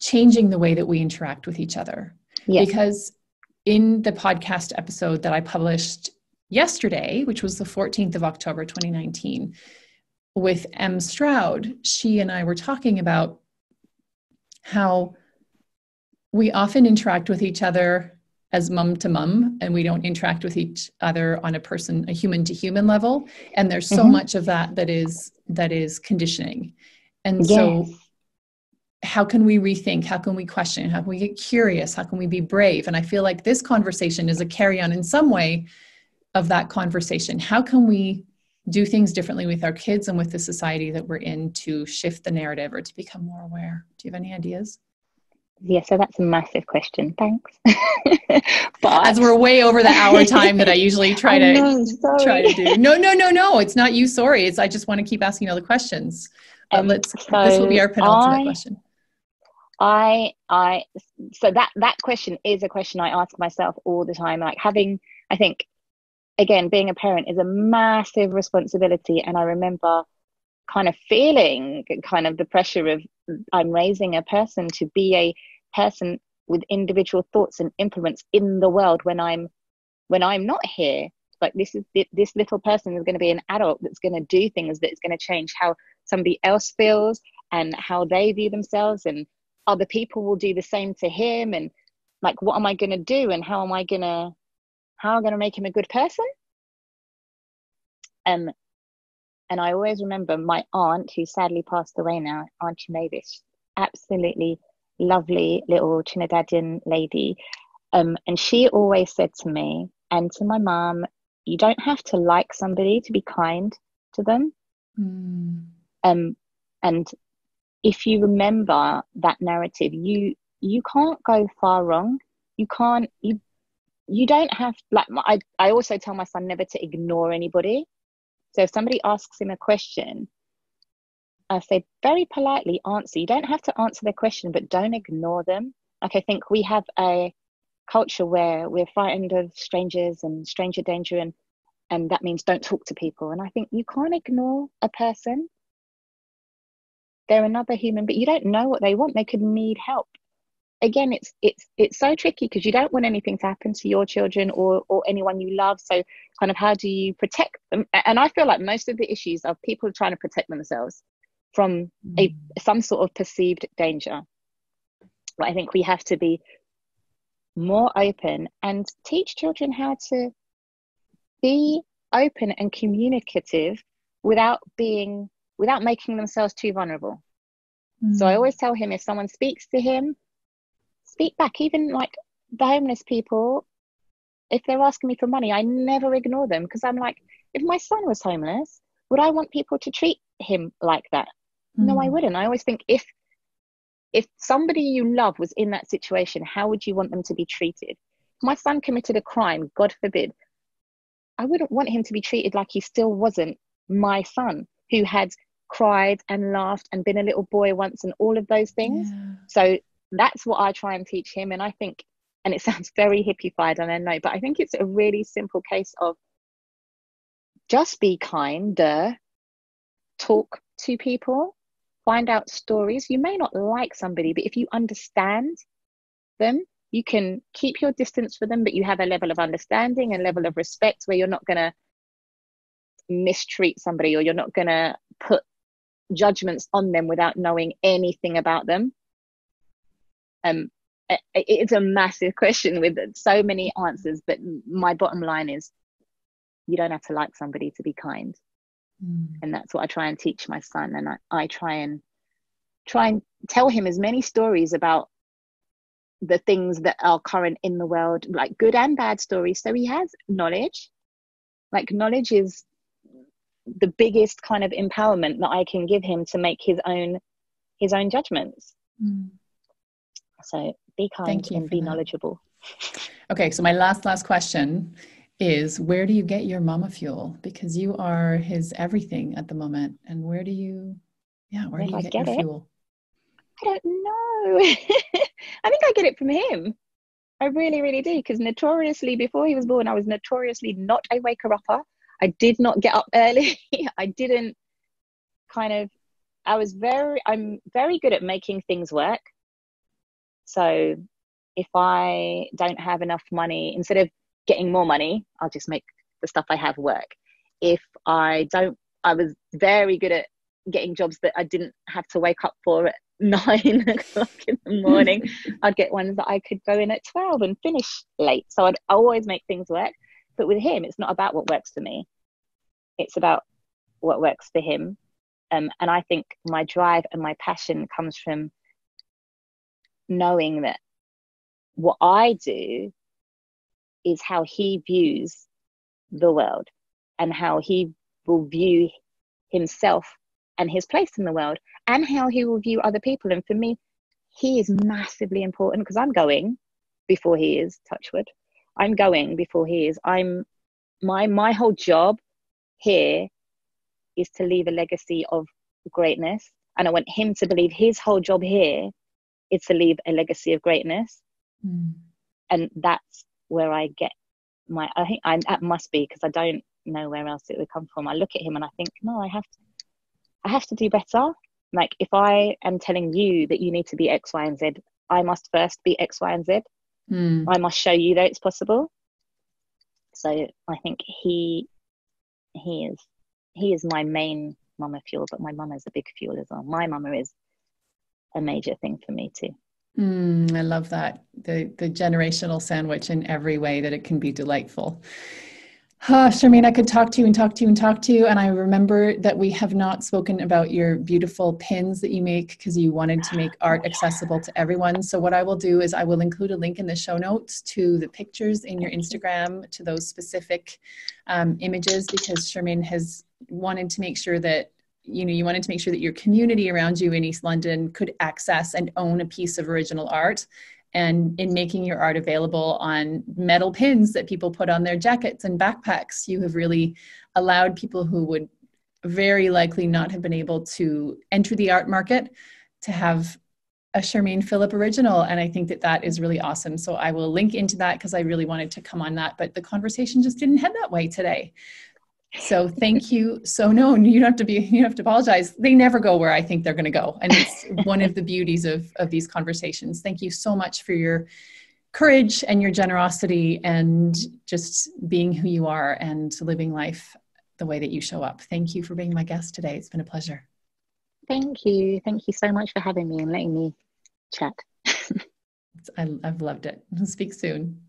changing the way that we interact with each other? Because in the podcast episode that I published yesterday, which was the 14th of October, 2019, with M. Stroud, she and I were talking about how we often interact with each other as mum to mum, and we don't interact with each other on a human to human level. And there's so much of that is conditioning. And so how can we rethink? How can we question? How can we get curious? How can we be brave? And I feel like this conversation is a carry on in some way of that conversation. How can we do things differently with our kids and with the society that we're in to shift the narrative or to become more aware? Do you have any ideas? Yeah, so that's a massive question. Thanks. But as we're way over the hour time that I usually try to do. No. It's not you. Sorry. It's, I just want to keep asking all the questions. This will be our penultimate question. So that question is a question I ask myself all the time. Like, I think, again, being a parent is a massive responsibility. And I remember kind of feeling kind of the pressure of, I'm raising a person to be a person with individual thoughts and influence in the world when I'm not here. Like, this little person is going to be an adult that's going to do things, that's going to change how somebody else feels and how they view themselves, and other people will do the same to him. And like, what am I going to do, and how am I going to make him a good person? And I always remember my aunt, who sadly passed away now, Auntie Mavis, absolutely lovely little Trinidadian lady. And she always said to me and to my mum, you don't have to like somebody to be kind to them. And if you remember that narrative, you can't go far wrong. You don't have, like, I also tell my son never to ignore anybody. So if somebody asks him a question, I say very politely answer. You don't have to answer their question, but don't ignore them. Like, I think we have a culture where we're frightened of strangers and stranger danger, and that means don't talk to people. And I think you can't ignore a person. They're another human, but you don't know what they want. They could need help. Again, it's so tricky because you don't want anything to happen to your children or anyone you love. So kind of, how do you protect them? And I feel like most of the issues are people trying to protect themselves from some sort of perceived danger. But I think we have to be more open and teach children how to be open and communicative without making themselves too vulnerable. So I always tell him, if someone speaks to him, speak back. Even like the homeless people, if they're asking me for money, I never ignore them, because I'm like, if my son was homeless, would I want people to treat him like that? No, I wouldn't. I always think, if somebody you love was in that situation, how would you want them to be treated? If my son committed a crime, God forbid, I wouldn't want him to be treated like he still wasn't my son, who had cried and laughed and been a little boy once and all of those things. So that's what I try and teach him. And I think, and it sounds very hippified, and I know, but I think it's a really simple case of just be kinder, talk to people, find out stories. You may not like somebody, but if you understand them, you can keep your distance for them, but you have a level of understanding and level of respect where you're not going to mistreat somebody, or you're not going to put judgments on them without knowing anything about them. It's a massive question with so many answers, but my bottom line is you don't have to like somebody to be kind. And that's what I try and teach my son. And I try and tell him as many stories about the things that are current in the world, like good and bad stories, so he has knowledge. Like, knowledge is the biggest kind of empowerment that I can give him to make his own judgments. So be kind and be knowledgeable. Okay, so my last question is, where do you get your Mama Fuel? Because you are his everything at the moment. And where do you, where do you get your fuel? I don't know. I think I get it from him. I really, really do. Because notoriously, before he was born, I was notoriously not a waker-upper. I did not get up early. I'm very good at making things work. So if I don't have enough money, instead of getting more money, I'll just make the stuff I have work. I was very good at getting jobs that I didn't have to wake up for at 9 o'clock in the morning. I'd get ones that I could go in at 12 and finish late. So I'd always make things work. But with him, it's not about what works for me. It's about what works for him. And I think my drive and my passion comes from knowing that what I do is how he views the world and how he will view himself and his place in the world and how he will view other people. And for me, he is massively important because I'm going before he is, touch wood. I'm going before he is. My whole job here is to leave a legacy of greatness. And I want him to believe his whole job here is to leave a legacy of greatness. And that's where I get my, I think that must be, because I don't know where else it would come from. I look at him and I think, no, I have to do better. Like, if I am telling you that you need to be X, Y, and Z, I must first be X, Y, and Z. I must show you that it's possible. So I think he is my main Mama Fuel, but my mama is a big fuel as well. My mama is a major thing for me too. I love that. The generational sandwich in every way that it can be delightful. Oh, Shermain, I could talk to you. And I remember that we have not spoken about your beautiful pins that you make, because you wanted to make art accessible to everyone. So what I will do is I will include a link in the show notes to the pictures in your Instagram, to those specific images, because Shermain has wanted to make sure that your community around you in East London could access and own a piece of original art. And in making your art available on metal pins that people put on their jackets and backpacks, you have really allowed people who would very likely not have been able to enter the art market to have a Shermain Philip original. And I think that is really awesome. So I will link into that, because I really wanted to come on that, but the conversation just didn't head that way today. So thank you. So no, you don't have to apologize. They never go where I think they're going to go. And it's one of the beauties of these conversations. Thank you so much for your courage and your generosity and just being who you are and living life the way that you show up. Thank you for being my guest today. It's been a pleasure. Thank you. Thank you so much for having me and letting me chat. I've loved it. We'll speak soon.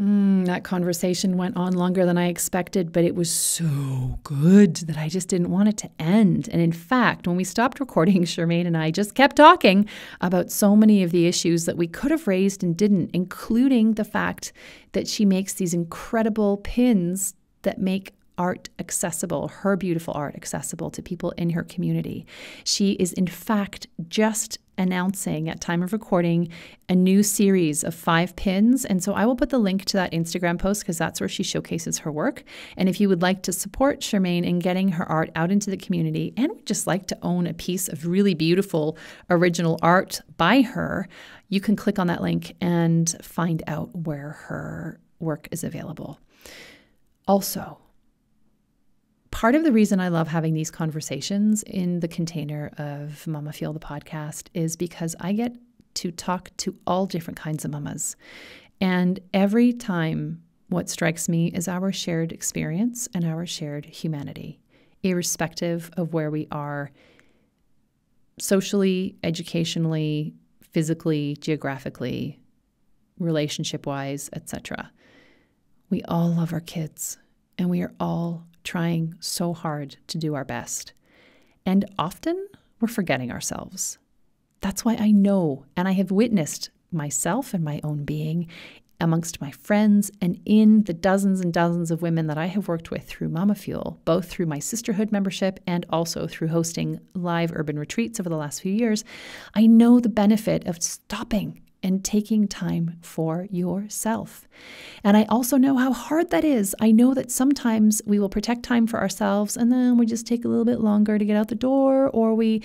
That conversation went on longer than I expected, but it was so good that I just didn't want it to end. And in fact, when we stopped recording, Shermain and I just kept talking about so many of the issues that we could have raised and didn't, including the fact that she makes these incredible pins that make art accessible, her beautiful art accessible to people in her community. She is in fact just announcing at time of recording a new series of 5 pins. And so I will put the link to that Instagram post, because that's where she showcases her work. And if you would like to support Shermain in getting her art out into the community and would just like to own a piece of really beautiful original art by her, you can click on that link and find out where her work is available. Also, part of the reason I love having these conversations in the container of Mama Fuel the podcast is because I get to talk to all different kinds of mamas. And every time, what strikes me is our shared experience and our shared humanity, irrespective of where we are socially, educationally, physically, geographically, relationship-wise, etc. We all love our kids, and we are all trying so hard to do our best. And often, we're forgetting ourselves. That's why I know, and I have witnessed myself and my own being, amongst my friends, and in the dozens and dozens of women that I have worked with through Mama Fuel, both through my sisterhood membership and also through hosting live urban retreats over the last few years, I know the benefit of stopping and taking time for yourself. And I also know how hard that is. I know that sometimes we will protect time for ourselves and then we just take a little bit longer to get out the door, or we,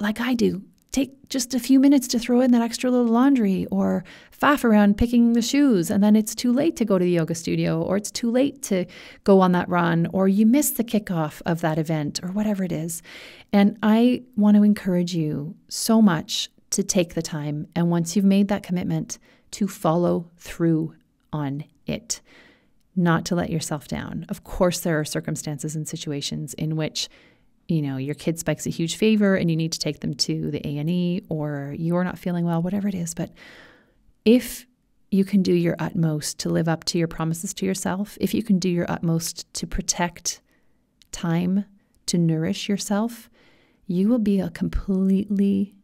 like I do, take just a few minutes to throw in that extra little laundry or faff around picking the shoes, and then it's too late to go to the yoga studio, or it's too late to go on that run, or you miss the kickoff of that event, or whatever it is. And I want to encourage you so much to take the time, and once you've made that commitment, to follow through on it, not to let yourself down. Of course, there are circumstances and situations in which your kid spikes a huge fever and you need to take them to the A&E, or you're not feeling well, whatever it is. But if you can do your utmost to live up to your promises to yourself, if you can do your utmost to protect time, to nourish yourself, you will be a completely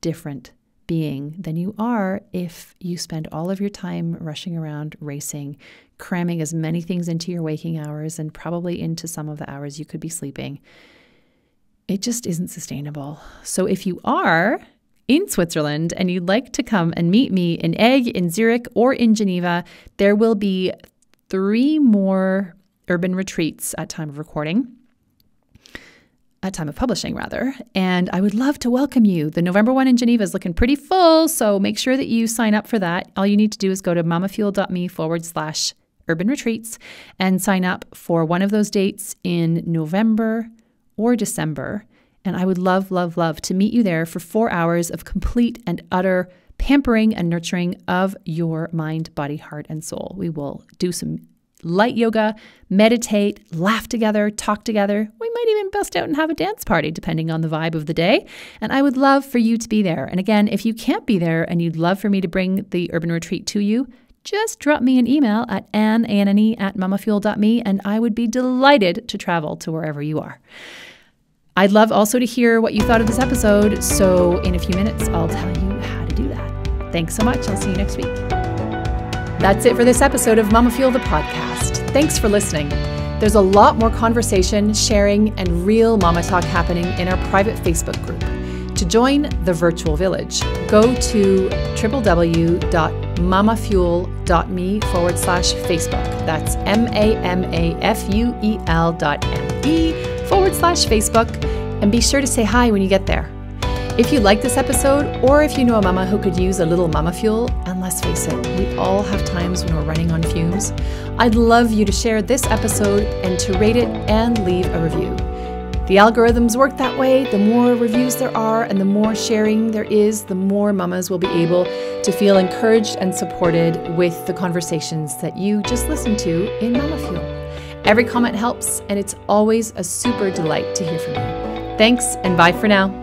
different being than you are if you spend all of your time rushing around, racing, cramming as many things into your waking hours and probably into some of the hours you could be sleeping. It just isn't sustainable. So if you are in Switzerland and you'd like to come and meet me in Egg, in Zurich, or in Geneva, there will be 3 more urban retreats at time of recording, at time of publishing rather. And I would love to welcome you. The November one in Geneva is looking pretty full, so make sure that you sign up for that. All you need to do is go to mamafuel.me/urban-retreats and sign up for one of those dates in November or December, and I would love, love, love to meet you there for 4 hours of complete and utter pampering and nurturing of your mind, body, heart, and soul. We will do some light yoga, meditate, laugh together, talk together. We might even bust out and have a dance party, depending on the vibe of the day. And I would love for you to be there. And again, if you can't be there and you'd love for me to bring the urban retreat to you, just drop me an email at anne@mamafuel.me, and I would be delighted to travel to wherever you are. I'd love also to hear what you thought of this episode, so in a few minutes, I'll tell you how to do that. Thanks so much. I'll see you next week. That's it for this episode of Mama Fuel, the podcast. Thanks for listening. There's a lot more conversation, sharing, and real mama talk happening in our private Facebook group. To join the virtual village, go to www.mamafuel.me/Facebook. That's MAMAFUEL.ME/Facebook. And be sure to say hi when you get there. If you like this episode, or if you know a mama who could use a little mama fuel, and let's face it, we all have times when we're running on fumes, I'd love you to share this episode and to rate it and leave a review. The algorithms work that way. The more reviews there are and the more sharing there is, the more mamas will be able to feel encouraged and supported with the conversations that you just listened to in Mama Fuel. Every comment helps, and it's always a super delight to hear from you. Thanks, and bye for now.